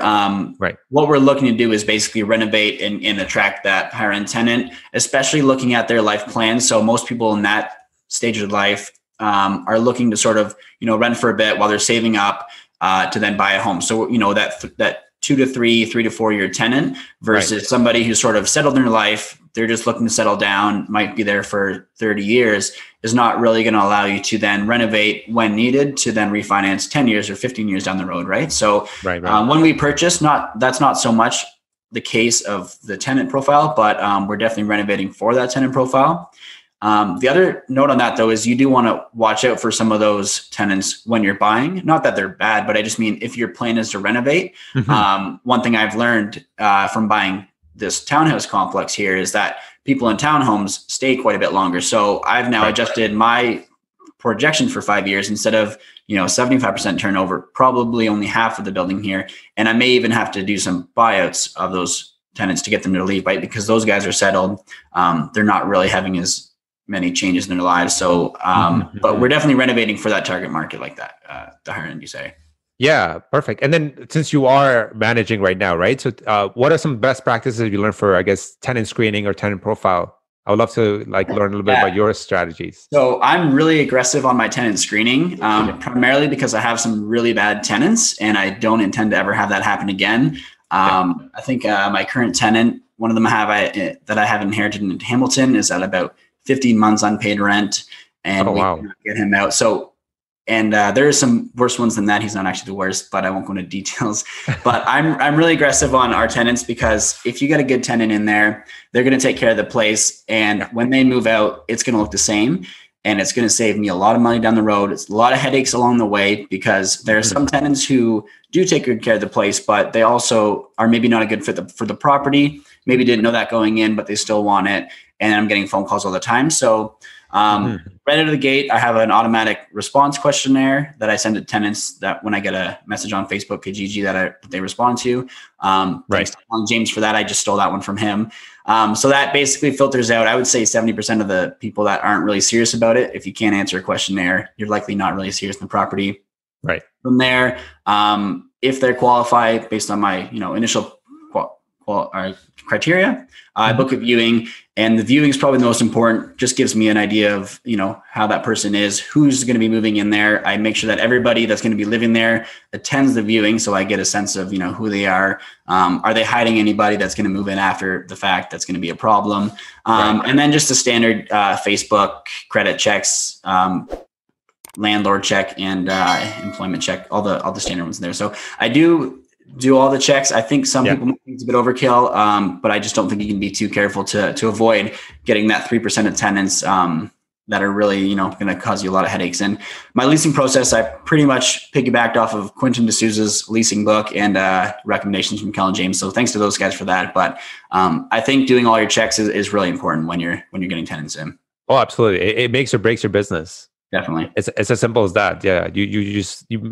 What we're looking to do is basically renovate and attract that higher end tenant, especially looking at their life plan. So most people in that stage of life are looking to sort of, you know, rent for a bit while they're saving up to then buy a home. So, you know, that 2 to 3, 3 to 4 year tenant versus somebody who's sort of settled in their life, they're just looking to settle down, might be there for 30 years, is not really going to allow you to then renovate when needed to then refinance 10 years or 15 years down the road, right? So when we purchase, that's not so much the case of the tenant profile, but we're definitely renovating for that tenant profile. The other note on that, though, is you do want to watch out for some of those tenants when you're buying. Not that they're bad, but I just mean if your plan is to renovate. One thing I've learned from buying this townhouse complex here is that people in townhomes stay quite a bit longer. So I've now adjusted my projection for 5 years. Instead of 75% turnover, probably only half of the building here, and I may even have to do some buyouts of those tenants to get them to leave, right? Because those guys are settled. They're not really having as many changes in their lives. So, but we're definitely renovating for that target market like that, the higher end, you say. Yeah, perfect. And then since you are managing right now, right? So what are some best practices you learned for, I guess, tenant screening or tenant profile? I would love to learn a little bit about your strategies. So I'm really aggressive on my tenant screening, primarily because I have some really bad tenants and I don't intend to ever have that happen again. I think my current tenant, one of them that I have inherited in Hamilton, is at about 15 months unpaid rent, and we cannot get him out. So, and there are some worse ones than that. He's not actually the worst, but I won't go into details. But I'm really aggressive on our tenants, because if you get a good tenant in there, they're going to take care of the place, and when they move out, it's going to look the same, and it's going to save me a lot of money down the road. It's a lot of headaches along the way, because there are some tenants who do take good care of the place, but they also are maybe not a good fit for the property. Maybe didn't know that going in, but they still want it. And I'm getting phone calls all the time. So right out of the gate, I have an automatic response questionnaire that I send to tenants, that when I get a message on Facebook, Kijiji, that they respond to. Thanks to James for that. I just stole that one from him. So that basically filters out, I would say, 70% of the people that aren't really serious about it. If you can't answer a questionnaire, you're likely not really serious in the property. Right. From there, if they qualify based on my initial criteria, I book a viewing, and the viewing is probably the most important. Just gives me an idea of how that person is, who's going to be moving in there. I make sure that everybody that's going to be living there attends the viewing, so I get a sense of who they are. Are they hiding anybody that's going to move in after the fact? That's going to be a problem. And then just the standard Facebook credit checks, landlord check, and employment check. All the standard ones in there. So I do all the checks. I think some people think it's a bit overkill, but I just don't think you can be too careful to avoid getting that 3% of tenants that are really going to cause you a lot of headaches. And my leasing process, I pretty much piggybacked off of Quentin D'Souza's leasing book and recommendations from Colin James. So thanks to those guys for that. But I think doing all your checks is really important when you're getting tenants in. Oh, absolutely. It makes or breaks your business. Definitely. It's as simple as that. Yeah. You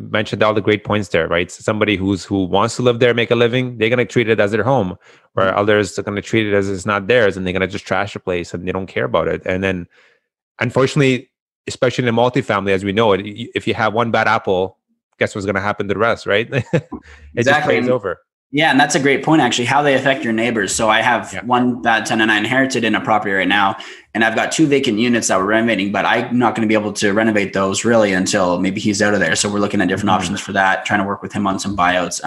mentioned all the great points there, right? So somebody who wants to live there, make a living, they're going to treat it as their home, where others are going to treat it as it's not theirs, and they're going to just trash the place and they don't care about it. And then, unfortunately, especially in a multifamily, as we know it, if you have one bad apple, guess what's going to happen to the rest, right? Just plays over. Yeah. And that's a great point, actually, how they affect your neighbors. So I have one bad tenant I inherited in a property right now, and I've got two vacant units that we're renovating, but I'm not going to be able to renovate those really until maybe he's out of there. So we're looking at different options for that, trying to work with him on some buyouts,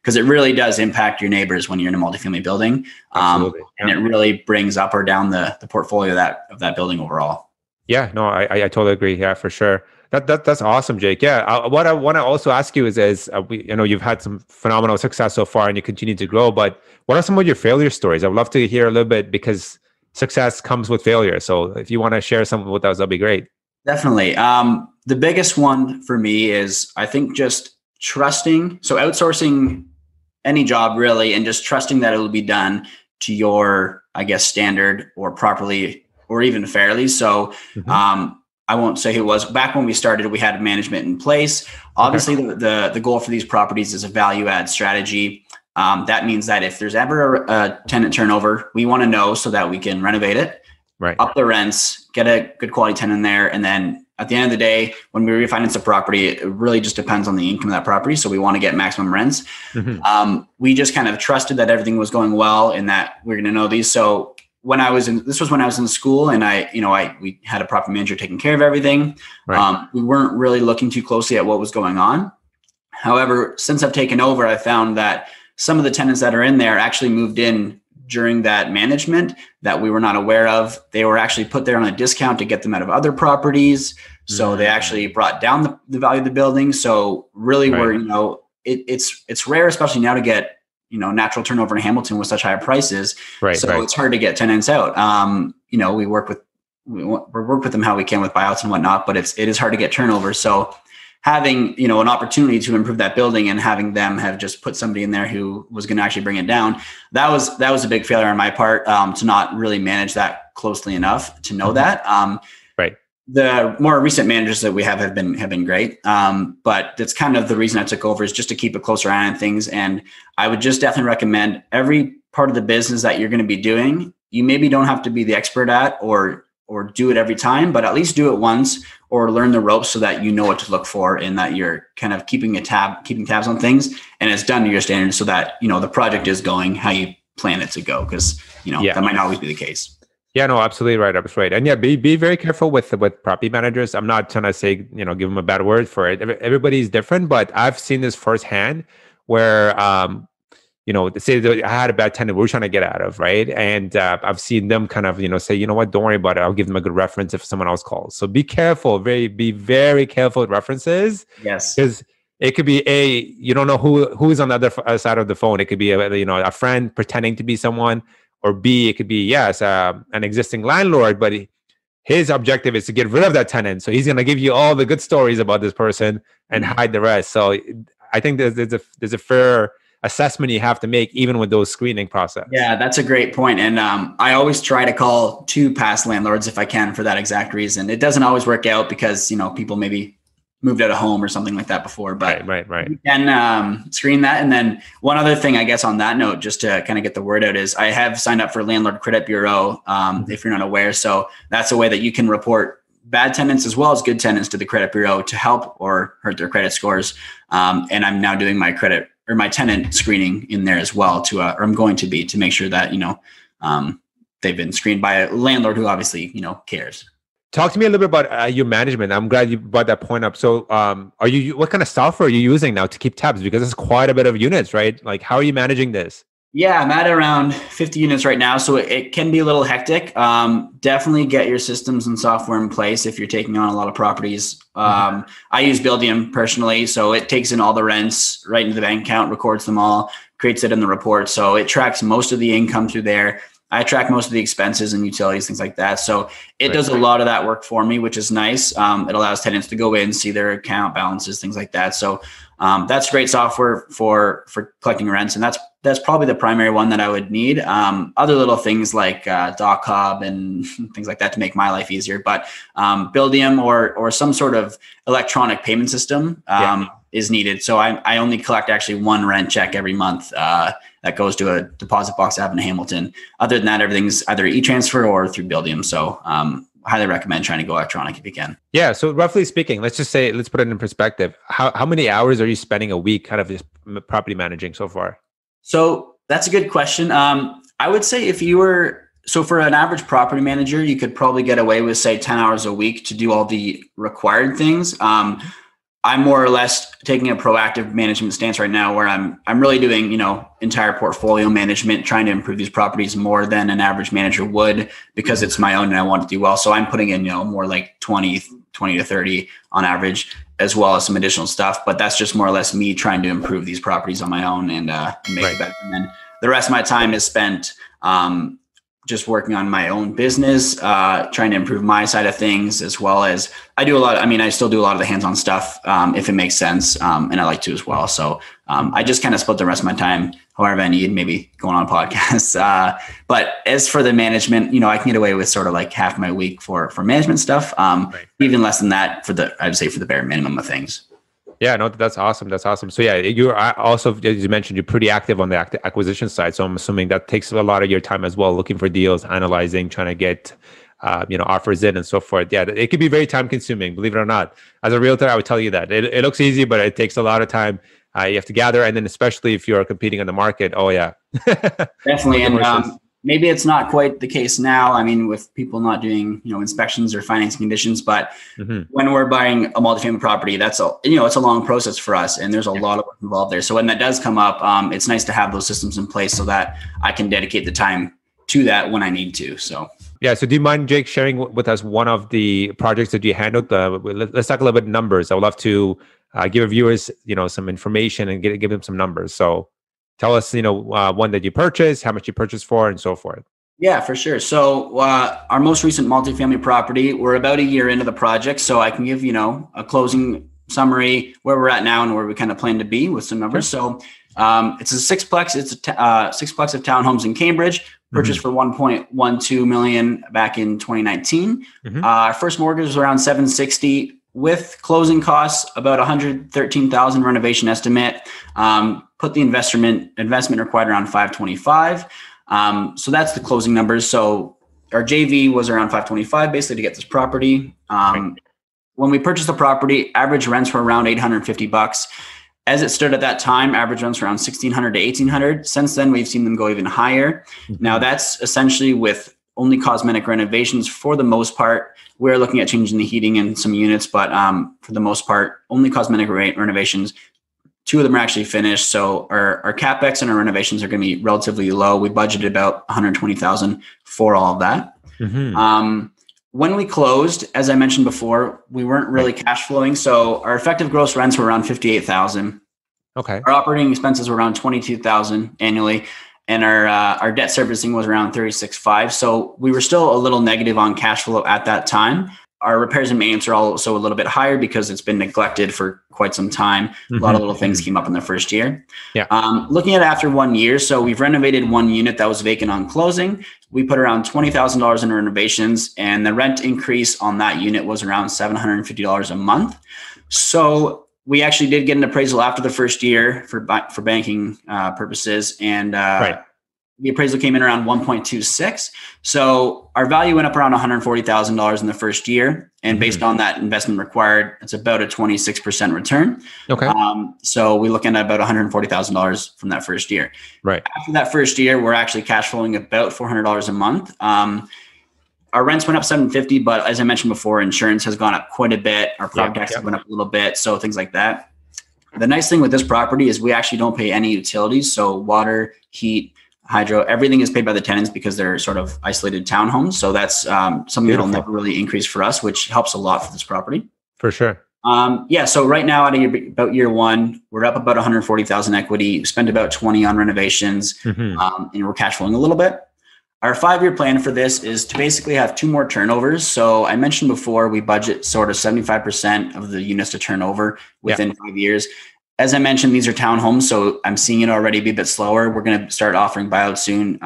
because it really does impact your neighbors when you're in a multifamily building. And it really brings up or down the portfolio of that building overall. Yeah, no, I totally agree. Yeah, for sure. That's awesome, Jake. Yeah. What I want to also ask you is you've had some phenomenal success so far and you continue to grow, but what are some of your failure stories? I would love to hear a little bit, because success comes with failure. So if you want to share something with us, that'd be great. Definitely. The biggest one for me is, I think, just trusting. So outsourcing any job really, and just trusting that it will be done to your, I guess, standard or properly or even fairly. So, I won't say who it was. Back when we started, we had management in place. Obviously, the goal for these properties is a value add strategy. That means that if there's ever a tenant turnover, we want to know so that we can renovate it, up the rents, get a good quality tenant in there. And then at the end of the day, when we refinance a property, it really just depends on the income of that property. So we want to get maximum rents. We just kind of trusted that everything was going well and that we're going to know these. So this was when I was in school, and we had a property manager taking care of everything. We weren't really looking too closely at what was going on. However, since I've taken over, I found that some of the tenants that are in there actually moved in during that management that we were not aware of. They were actually put there on a discount to get them out of other properties. So they actually brought down the value of the building. So really we're, you know, it's rare, especially now, to get, you know, natural turnover in Hamilton with such high prices. So it's hard to get tenants out. You know, we work with them how we can with buyouts and whatnot, but it is hard to get turnover. So having, you know, an opportunity to improve that building and having them have just put somebody in there who was going to actually bring it down, that was a big failure on my part, to not really manage that closely enough to know that. The more recent managers that we have been great. But that's kind of the reason I took over, is just to keep a closer eye on things. And I would just definitely recommend every part of the business that you're going to be doing, you maybe don't have to be the expert at or do it every time, but at least do it once or learn the ropes so that you know what to look for and that you're kind of keeping tabs on things, and it's done to your standards so that, you know, the project is going how you plan it to go. Cause, you know, that might not always be the case. Yeah, no, absolutely right. I was right. And yeah, be very careful with property managers. I'm not trying to say, you know, give them a bad word for it. Everybody's different, but I've seen this firsthand where, you know, say that I had a bad tenant we were trying to get out of, right? And I've seen them kind of, you know, say, you know what, don't worry about it. I'll give them a good reference if someone else calls. So be careful, be very careful with references. Yes. Because it could be you don't know who's on the other side of the phone. It could be, you know, a friend pretending to be someone, or B, it could be, an existing landlord, but his objective is to get rid of that tenant. So he's going to give you all the good stories about this person and hide the rest. So I think there's a fair assessment you have to make even with those screening process. Yeah, that's a great point. And I always try to call two past landlords if I can for that exact reason. It doesn't always work out because, you know, people maybe moved out of home or something like that before, but you can screen that. And then one other thing, I guess, on that note, just to kind of get the word out, is I have signed up for Landlord Credit Bureau, if you're not aware. So that's a way that you can report bad tenants as well as good tenants to the credit bureau to help or hurt their credit scores. And I'm now doing my credit or my tenant screening in there as well to make sure that, you know, they've been screened by a landlord who obviously, you know, cares. Talk to me a little bit about your management. I'm glad you brought that point up. So what kind of software are you using now to keep tabs? Because it's quite a bit of units, right? Like, how are you managing this? Yeah, I'm at around 50 units right now. So it can be a little hectic. Definitely get your systems and software in place if you're taking on a lot of properties. I use Buildium personally. So it takes in all the rents right into the bank account, records them all, creates it in the report. So it tracks most of the income through there. I track most of the expenses and utilities, things like that. So it does a lot of that work for me, which is nice. It allows tenants to go in, see their account balances, things like that. So that's great software for collecting rents. And that's probably the primary one that I would need. Other little things like Doc Hub and things like that to make my life easier. But Buildium or some sort of electronic payment system is needed. So I only collect actually one rent check every month that goes to a deposit box I have in Hamilton. Other than that, everything's either e-transfer or through Buildium. So highly recommend trying to go electronic if you can. Yeah. So roughly speaking, let's put it in perspective. How many hours are you spending a week kind of just property managing so far? So that's a good question. I would say for an average property manager, you could probably get away with say 10 hours a week to do all the required things. I'm more or less taking a proactive management stance right now, where I'm really doing, you know, entire portfolio management, trying to improve these properties more than an average manager would, because it's my own and I want to do well. So I'm putting in, you know, more like 20 to 30 on average, as well as some additional stuff. But that's just more or less me trying to improve these properties on my own and make it better. And then the rest of my time is spent just working on my own business, trying to improve my side of things, as well as I still do a lot of the hands-on stuff if it makes sense. And I like to as well. So I just kind of split the rest of my time however I need, maybe going on podcasts. But as for the management, you know, I can get away with sort of like half my week for management stuff, even less than that for the bare minimum of things. Yeah, no, that's awesome. That's awesome. So yeah, you're also, as you mentioned, you're pretty active on the acquisition side. So I'm assuming that takes a lot of your time as well, looking for deals, analyzing, trying to get, offers in and so forth. Yeah, it could be very time consuming, believe it or not. As a realtor, I would tell you that. It looks easy, but it takes a lot of time. You have to gather. And then especially if you're competing on the market. Oh yeah. Definitely. And maybe it's not quite the case now. I mean, with people not doing, you know, inspections or financing conditions, but when we're buying a multifamily property, that's a, you know, it's a long process for us, and there's a lot of work involved there. So when that does come up, it's nice to have those systems in place so that I can dedicate the time to that when I need to. So. Yeah. So do you mind, Jake, sharing with us one of the projects that you handled? Let's talk a little bit numbers. I would love to give our viewers, you know, some information and give them some numbers. So tell us, you know, one that you purchased, how much you purchased for, and so forth. Yeah, for sure. So our most recent multifamily property, we're about a year into the project. So I can give, you know, a closing summary where we're at now and where we kind of plan to be with some numbers. Sure. So it's a sixplex. It's a sixplex of townhomes in Cambridge. Purchased for 1.12 million back in 2019. Our first mortgage was around 760 with closing costs, about 113,000 renovation estimate. Put the investment required around 525. So that's the closing numbers. So our JV was around 525 basically to get this property. When we purchased the property, average rents were around $850. As it stood at that time, average rents around $1,600 to $1,800. Since then, we've seen them go even higher. Now, that's essentially with only cosmetic renovations for the most part. We're looking at changing the heating in some units, but for the most part, only cosmetic renovations. Two of them are actually finished. So our CapEx and our renovations are going to be relatively low. We budgeted about $120,000 for all of that. When we closed, as I mentioned before, we weren't really cash flowing. So our effective gross rents were around $58,000. Okay. Our operating expenses were around $22,000 annually. And our debt servicing was around $36,500. So we were still a little negative on cash flow at that time. Our repairs and maintenance are also a little bit higher because it's been neglected for quite some time. A lot of little things came up in the first year. Looking at after 1 year, so we've renovated one unit that was vacant on closing. We put around $20,000 in renovations, and the rent increase on that unit was around $750 a month. So we actually did get an appraisal after the first year for banking purposes, and the appraisal came in around 1.26. So our value went up around $140,000 in the first year, and based on that investment required, it's about a 26% return. Okay. So we look at about $140,000 from that first year. Right. After that first year, we're actually cash flowing about $400 a month. Our rents went up $750, but as I mentioned before, insurance has gone up quite a bit. Our property taxes went up a little bit, so things like that. The nice thing with this property is we actually don't pay any utilities, so water, heat, hydro, everything is paid by the tenants because they're sort of isolated townhomes. So that's something that will never really increase for us, which helps a lot for this property. For sure. Yeah. So right now, out of about year one, we're up about $140,000 equity, spent about $20,000 on renovations, and we're cash flowing a little bit. Our five-year plan for this is to basically have two more turnovers. So I mentioned before, we budget sort of 75% of the units to turn over within 5 years. As I mentioned, these are townhomes, so I'm seeing it already be a bit slower. We're going to start offering buyouts soon.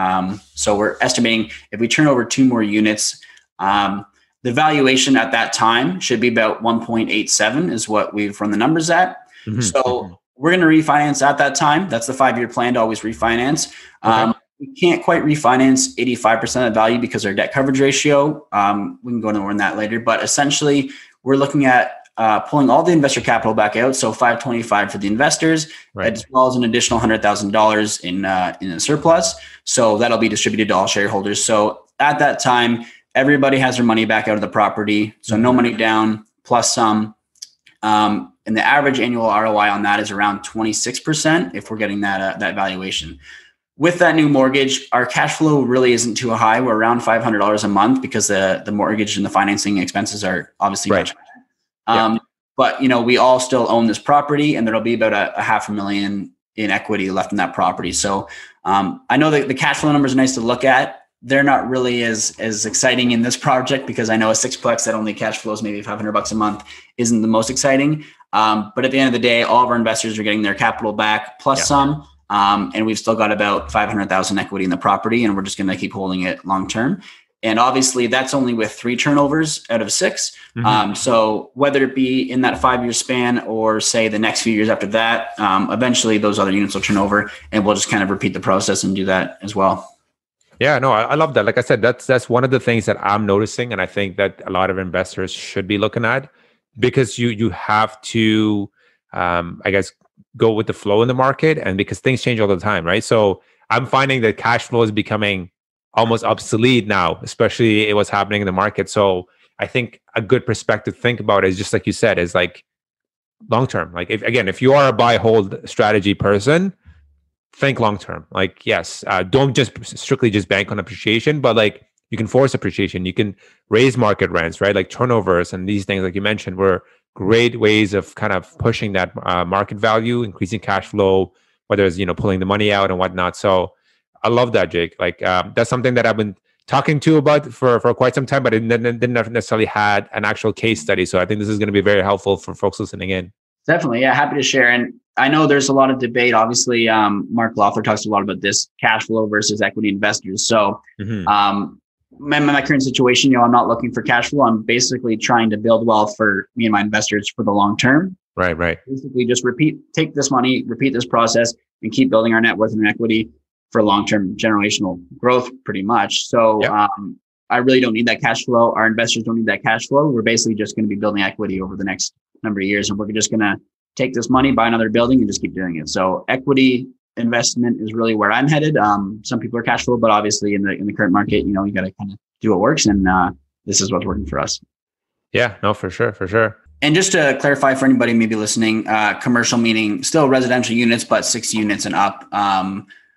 So we're estimating if we turn over two more units, the valuation at that time should be about 1.87 is what we've run the numbers at. So we're going to refinance at that time. That's the five-year plan to always refinance. We can't quite refinance 85% of value because our debt coverage ratio. We can go into more on that later, but essentially we're looking at pulling all the investor capital back out. So 525 for the investors, as well as an additional $100,000 in a surplus. So that'll be distributed to all shareholders. So at that time, everybody has their money back out of the property. So no money down plus some, and the average annual ROI on that is around 26% if we're getting that, that valuation. With that new mortgage, our cash flow really isn't too high. We're around $500 a month because the mortgage and the financing expenses are obviously much higher. But you know, we all still own this property, and there'll be about a $500,000 in equity left in that property. So, I know that the cash flow numbers are nice to look at. They're not really as exciting in this project because I know a sixplex that only cash flows maybe $500 a month isn't the most exciting. But at the end of the day, all of our investors are getting their capital back plus some, and we've still got about 500,000 equity in the property, and we're just going to keep holding it long-term. And obviously that's only with 3 turnovers out of 6. So whether it be in that 5-year span or say the next few years after that, eventually those other units will turn over, and we'll just kind of repeat the process and do that as well. Yeah, no, I love that. Like I said, that's one of the things that I'm noticing. And I think that a lot of investors should be looking at, because you have to, I guess, go with the flow in the market, and because things change all the time, right? So I'm finding that cash flow is becoming almost obsolete now, especially it was happening in the market. So I think a good perspective to think about is just like you said, is like long-term. Like if, again, if you are a buy hold strategy person, think long-term. Like, yes, don't just strictly just bank on appreciation, but like you can force appreciation. You can raise market rents, right? Like turnovers and these things, like you mentioned, were great ways of kind of pushing that market value, increasing cash flow, whether it's, you know, pulling the money out and whatnot. So I love that, Jake. Like that's something that I've been talking to about for quite some time, but it didn't necessarily had an actual case study. So I think this is going to be very helpful for folks listening in. Definitely. Yeah. Happy to share. And I know there's a lot of debate. Obviously, Mark Loeffler talks a lot about this, cash flow versus equity investors. So my current situation, you know, I'm not looking for cash flow. I'm basically trying to build wealth for me and my investors for the long term. Right, right. Basically just take this money, repeat this process and keep building our net worth and equity for long-term generational growth pretty much. So yep. I really don't need that cash flow. Our investors don't need that cash flow. We're basically just going to be building equity over the next number of years. And we're just going to take this money, buy another building and just keep doing it. So equity investment is really where I'm headed. Some people are cash flow, but obviously in the current market, you know, you got to kind of do what works. And this is what's working for us. Yeah, no, for sure. For sure. And just to clarify for anybody maybe listening, commercial meaning still residential units, but 60 units and up.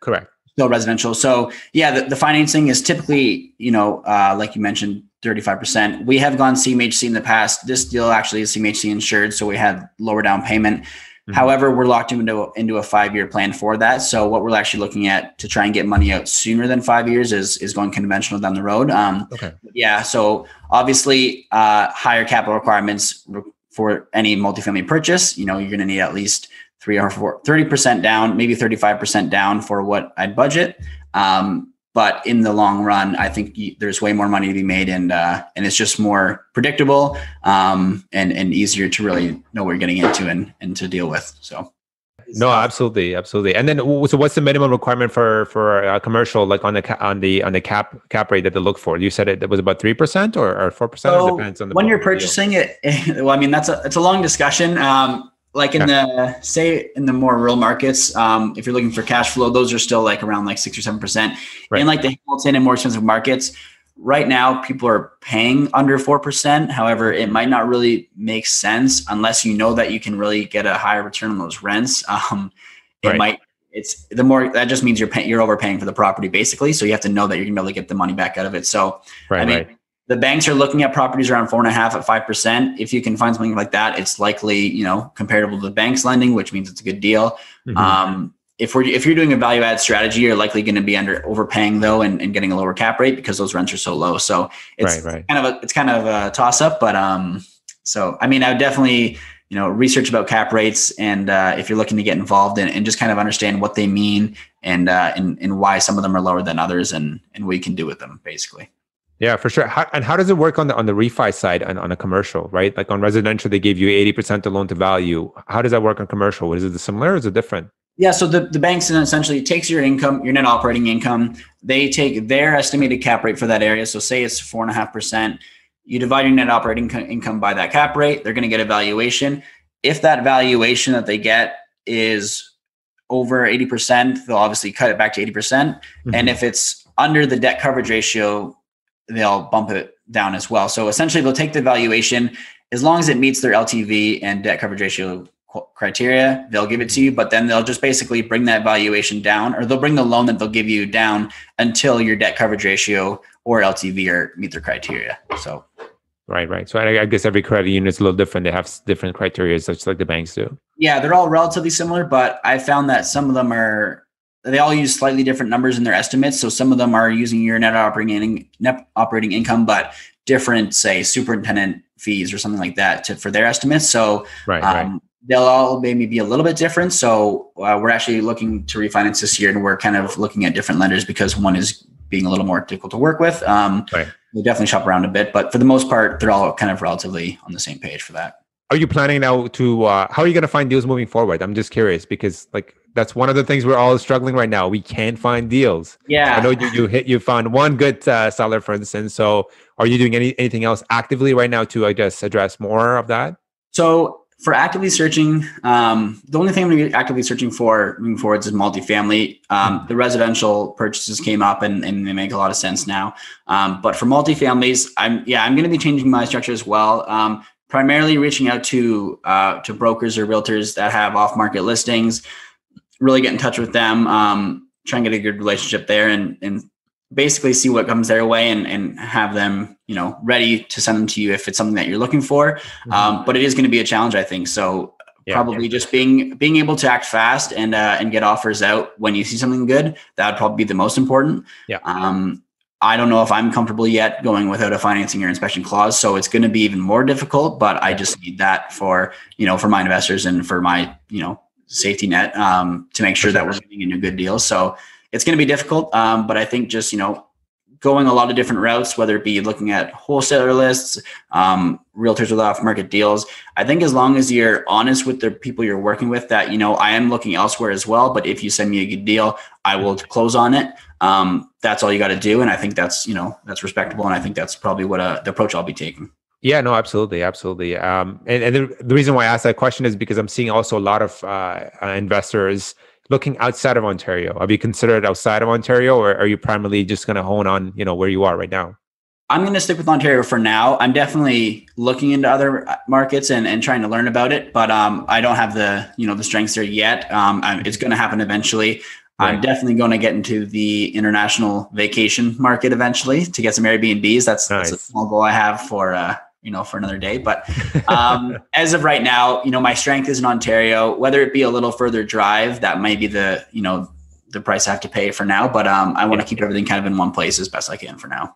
Correct. Still residential. So yeah, the financing is typically, you know, like you mentioned, 35%. We have gone CMHC in the past. This deal actually is CMHC insured. So we had lower down payment. Mm-hmm. However, we're locked into a 5-year plan for that. So what we're actually looking at to try and get money out sooner than 5 years is going conventional down the road. Okay. Yeah. So obviously higher capital requirements for any multifamily purchase. You know, you're going to need at least 30% down, maybe 35% down for what I'd budget. But in the long run, I think there's way more money to be made and it's just more predictable and easier to really know what you're getting into and to deal with. So. No, absolutely. Absolutely. And then, so what's the minimum requirement for a commercial, like on the cap rate that they look for? You said it was about 3% or 4%? So it depends on the when you're purchasing it. Well, I mean, it's a long discussion. Like in the more rural markets, if you're looking for cash flow, those are still like around like 6 or 7%. Right. In like the Hamilton and more expensive markets, right now people are paying under 4%. However, it might not really make sense unless you know that you can really get a higher return on those rents. That just means you're overpaying for the property basically. So you have to know that you're gonna be able to get the money back out of it. So the banks are looking at properties around 4.5% at 5%. If you can find something like that, it's likely, you know, comparable to the bank's lending, which means it's a good deal. Mm-hmm. If you're doing a value add strategy, you're likely going to be overpaying though, and getting a lower cap rate because those rents are so low. So it's kind of a toss up, but, so, I mean, I would definitely, you know, research about cap rates and, if you're looking to get involved in, and just kind of understand what they mean and why some of them are lower than others and what you can do with them basically. Yeah, for sure. How does it work on the refi side and on a commercial, right? Like on residential, they give you 80% the loan to value. How does that work on commercial? Is it similar or is it different? Yeah, so the banks essentially takes your income, your net operating income. They take their estimated cap rate for that area. So say it's 4.5%. You divide your net operating income by that cap rate. They're going to get a valuation. If that valuation that they get is over 80%, they'll obviously cut it back to 80%. Mm-hmm. And if it's under the debt coverage ratio, they'll bump it down as well. So essentially they'll take the valuation as long as it meets their LTV and debt coverage ratio criteria, they'll give it to you, but then they'll just basically bring that valuation down, or they'll bring the loan that they'll give you down until your debt coverage ratio or LTV or meet their criteria. So. Right, right. So I guess every credit union is a little different. They have different criteria, such like the banks do. Yeah, they're all relatively similar, but I found that some of them they all use slightly different numbers in their estimates. So some of them are using your net operating income, but different, say, superintendent fees or something like that for their estimates. So they'll all maybe be a little bit different. So we're actually looking to refinance this year, and we're kind of looking at different lenders because one is being a little more difficult to work with. We'll definitely shop around a bit, but for the most part, they're all kind of relatively on the same page for that. Are you planning now to, how are you going to find deals moving forward? I'm just curious because that's one of the things we're all struggling right now. We can't find deals. Yeah. I know you found one good seller, for instance. So are you doing anything else actively right now to, I guess, address more of that? So For actively searching, the only thing I'm going to be actively searching for moving forward is multifamily. The residential purchases came up and they make a lot of sense now. But for multifamilies, I'm going to be changing my structure as well. Primarily reaching out to brokers or realtors that have off-market listings, really get in touch with them, try and get a good relationship there and basically see what comes their way and have them, you know, ready to send them to you if it's something that you're looking for. But it is going to be a challenge, I think. So just being able to act fast and get offers out when you see something good, that would probably be the most important. Yeah. I don't know if I'm comfortable yet going without a financing or inspection clause. So it's going to be even more difficult, but I just need that for, you know, for my investors and for my, you know, safety net, to make sure that we're getting into good deals. So it's going to be difficult, but I think just, you know, going a lot of different routes, whether it be looking at wholesaler lists, realtors with off-market deals, I think as long as you're honest with the people you're working with that, you know, I am looking elsewhere as well, but if you send me a good deal, I will close on it. That's all you got to do. And I think that's, you know, that's respectable. And I think that's probably what the approach I'll be taking. Yeah, no, absolutely. Absolutely. And the reason why I asked that question is because I'm seeing also a lot of investors looking outside of Ontario. Have you considered outside of Ontario, or are you primarily just going to hone on, you know, where you are right now? I'm going to stick with Ontario for now. I'm definitely looking into other markets and trying to learn about it, but I don't have the, you know, the strengths there yet. It's going to happen eventually. Right. I'm definitely going to get into the international vacation market eventually to get some Airbnbs. That's a small goal I have for you know, for another day. But as of right now, you know, my strength is in Ontario, whether it be a little further drive, that might be the, you know, the price I have to pay for now. But I want to keep everything kind of in one place as best I can for now.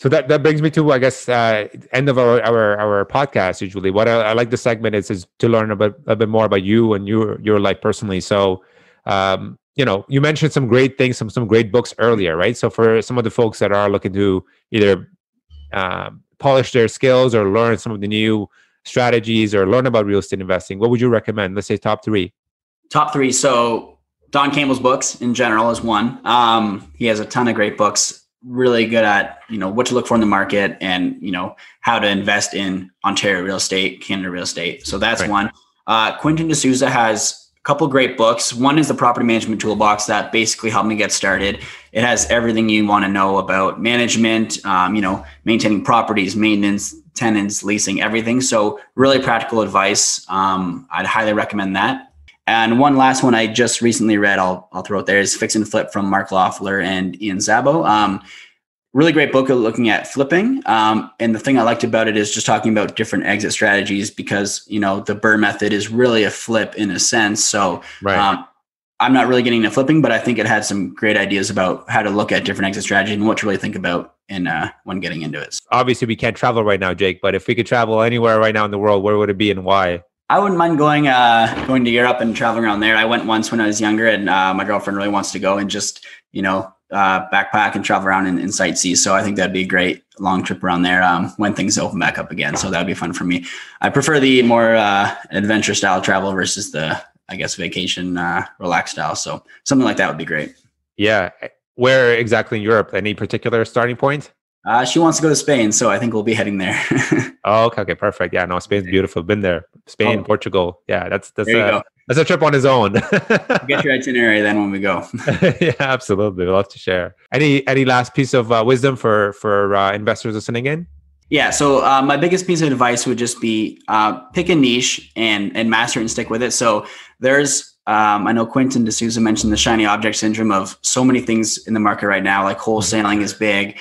So that brings me to, I guess, end of our podcast. Usually what I like this segment is to learn a bit more about you and your life personally. So, you know, you mentioned some great things, some great books earlier, right? So for some of the folks that are looking to either, polish their skills or learn some of the new strategies or learn about real estate investing, what would you recommend? Let's say top three. Top three. So Don Campbell's books in general is one. He has a ton of great books, really good at, you know, what to look for in the market and, you know, how to invest in Ontario real estate, Canada real estate. So that's one. Quentin D'Souza has couple great books. One is the Property Management Toolbox that basically helped me get started. It has everything you want to know about management, you know, maintaining properties, maintenance, tenants, leasing, everything. So really practical advice. I'd highly recommend that. And one last one I just recently read, I'll throw it there, is Fix and Flip from Mark Loeffler and Ian Szabo. Really great book looking at flipping. And the thing I liked about it is just talking about different exit strategies because, you know, the Burr method is really a flip in a sense. So I'm not really getting into flipping, but I think it had some great ideas about how to look at different exit strategies and what to really think about in, when getting into it. Obviously, we can't travel right now, Jake, but if we could travel anywhere right now in the world, where would it be and why? I wouldn't mind going to Europe and traveling around there. I went once when I was younger and my girlfriend really wants to go and just, you know, backpack and travel around and sightsee. So I think that'd be a great long trip around there when things open back up again. So that'd be fun for me. I prefer the more adventure style travel versus the, I guess, vacation relaxed style. So something like that would be great. Yeah. Where exactly in Europe? Any particular starting point? She wants to go to Spain. So I think we'll be heading there. Oh, okay. Perfect. Yeah. No, Spain's beautiful. Been there. Spain, Portugal. Yeah. That's a trip on his own. Get your itinerary then when we go. Yeah, absolutely. We'd love to share. Any last piece of wisdom for investors listening in? Yeah. So my biggest piece of advice would just be pick a niche and master it and stick with it. So there's, I know Quentin D'Souza mentioned the shiny object syndrome of so many things in the market right now, like wholesaling is big,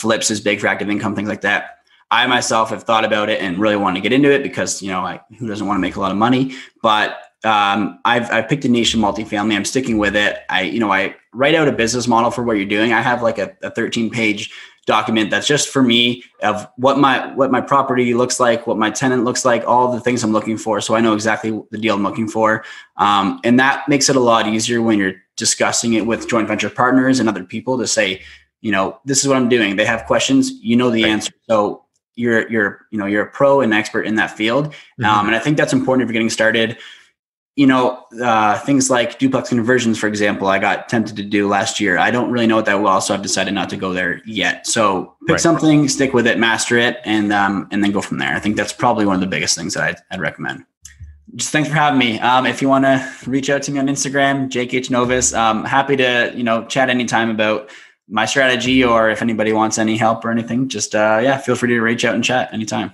flips is big for active income, things like that. I myself have thought about it and really want to get into it because, you know, who doesn't want to make a lot of money, but I've picked a niche in multifamily. I'm sticking with it. I write out a business model for what you're doing. I have like a 13-page document that's just for me of what my property looks like, what my tenant looks like, all the things I'm looking for. So I know exactly the deal I'm looking for. And that makes it a lot easier when you're discussing it with joint venture partners and other people to say, you know, this is what I'm doing. They have questions, you know, the answer. So you're a pro and expert in that field. And I think that's important if you're getting started. You know, things like duplex conversions, for example, I got tempted to do last year. I don't really know it that well, so I've decided not to go there yet. So pick something, stick with it, master it, and then go from there. I think that's probably one of the biggest things that I'd recommend. just thanks for having me. If you want to reach out to me on Instagram, JKH Novus, happy to, chat anytime about my strategy, or if anybody wants any help or anything, just, yeah, feel free to reach out and chat anytime.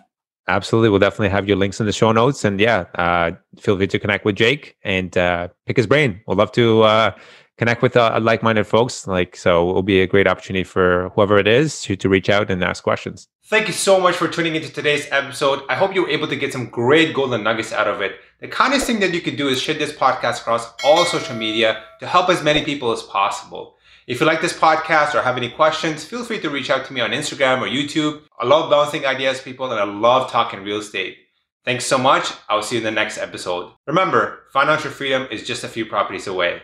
Absolutely. We'll definitely have your links in the show notes, and yeah, feel free to connect with Jake and, pick his brain. We'd love to, connect with like-minded folks. So it'll be a great opportunity for whoever it is to reach out and ask questions. Thank you so much for tuning into today's episode. I hope you were able to get some great golden nuggets out of it. The kindest thing that you can do is share this podcast across all social media to help as many people as possible. If you like this podcast or have any questions, feel free to reach out to me on Instagram or YouTube. I love bouncing ideas, people, and I love talking real estate. Thanks so much. I'll see you in the next episode. Remember, financial freedom is just a few properties away.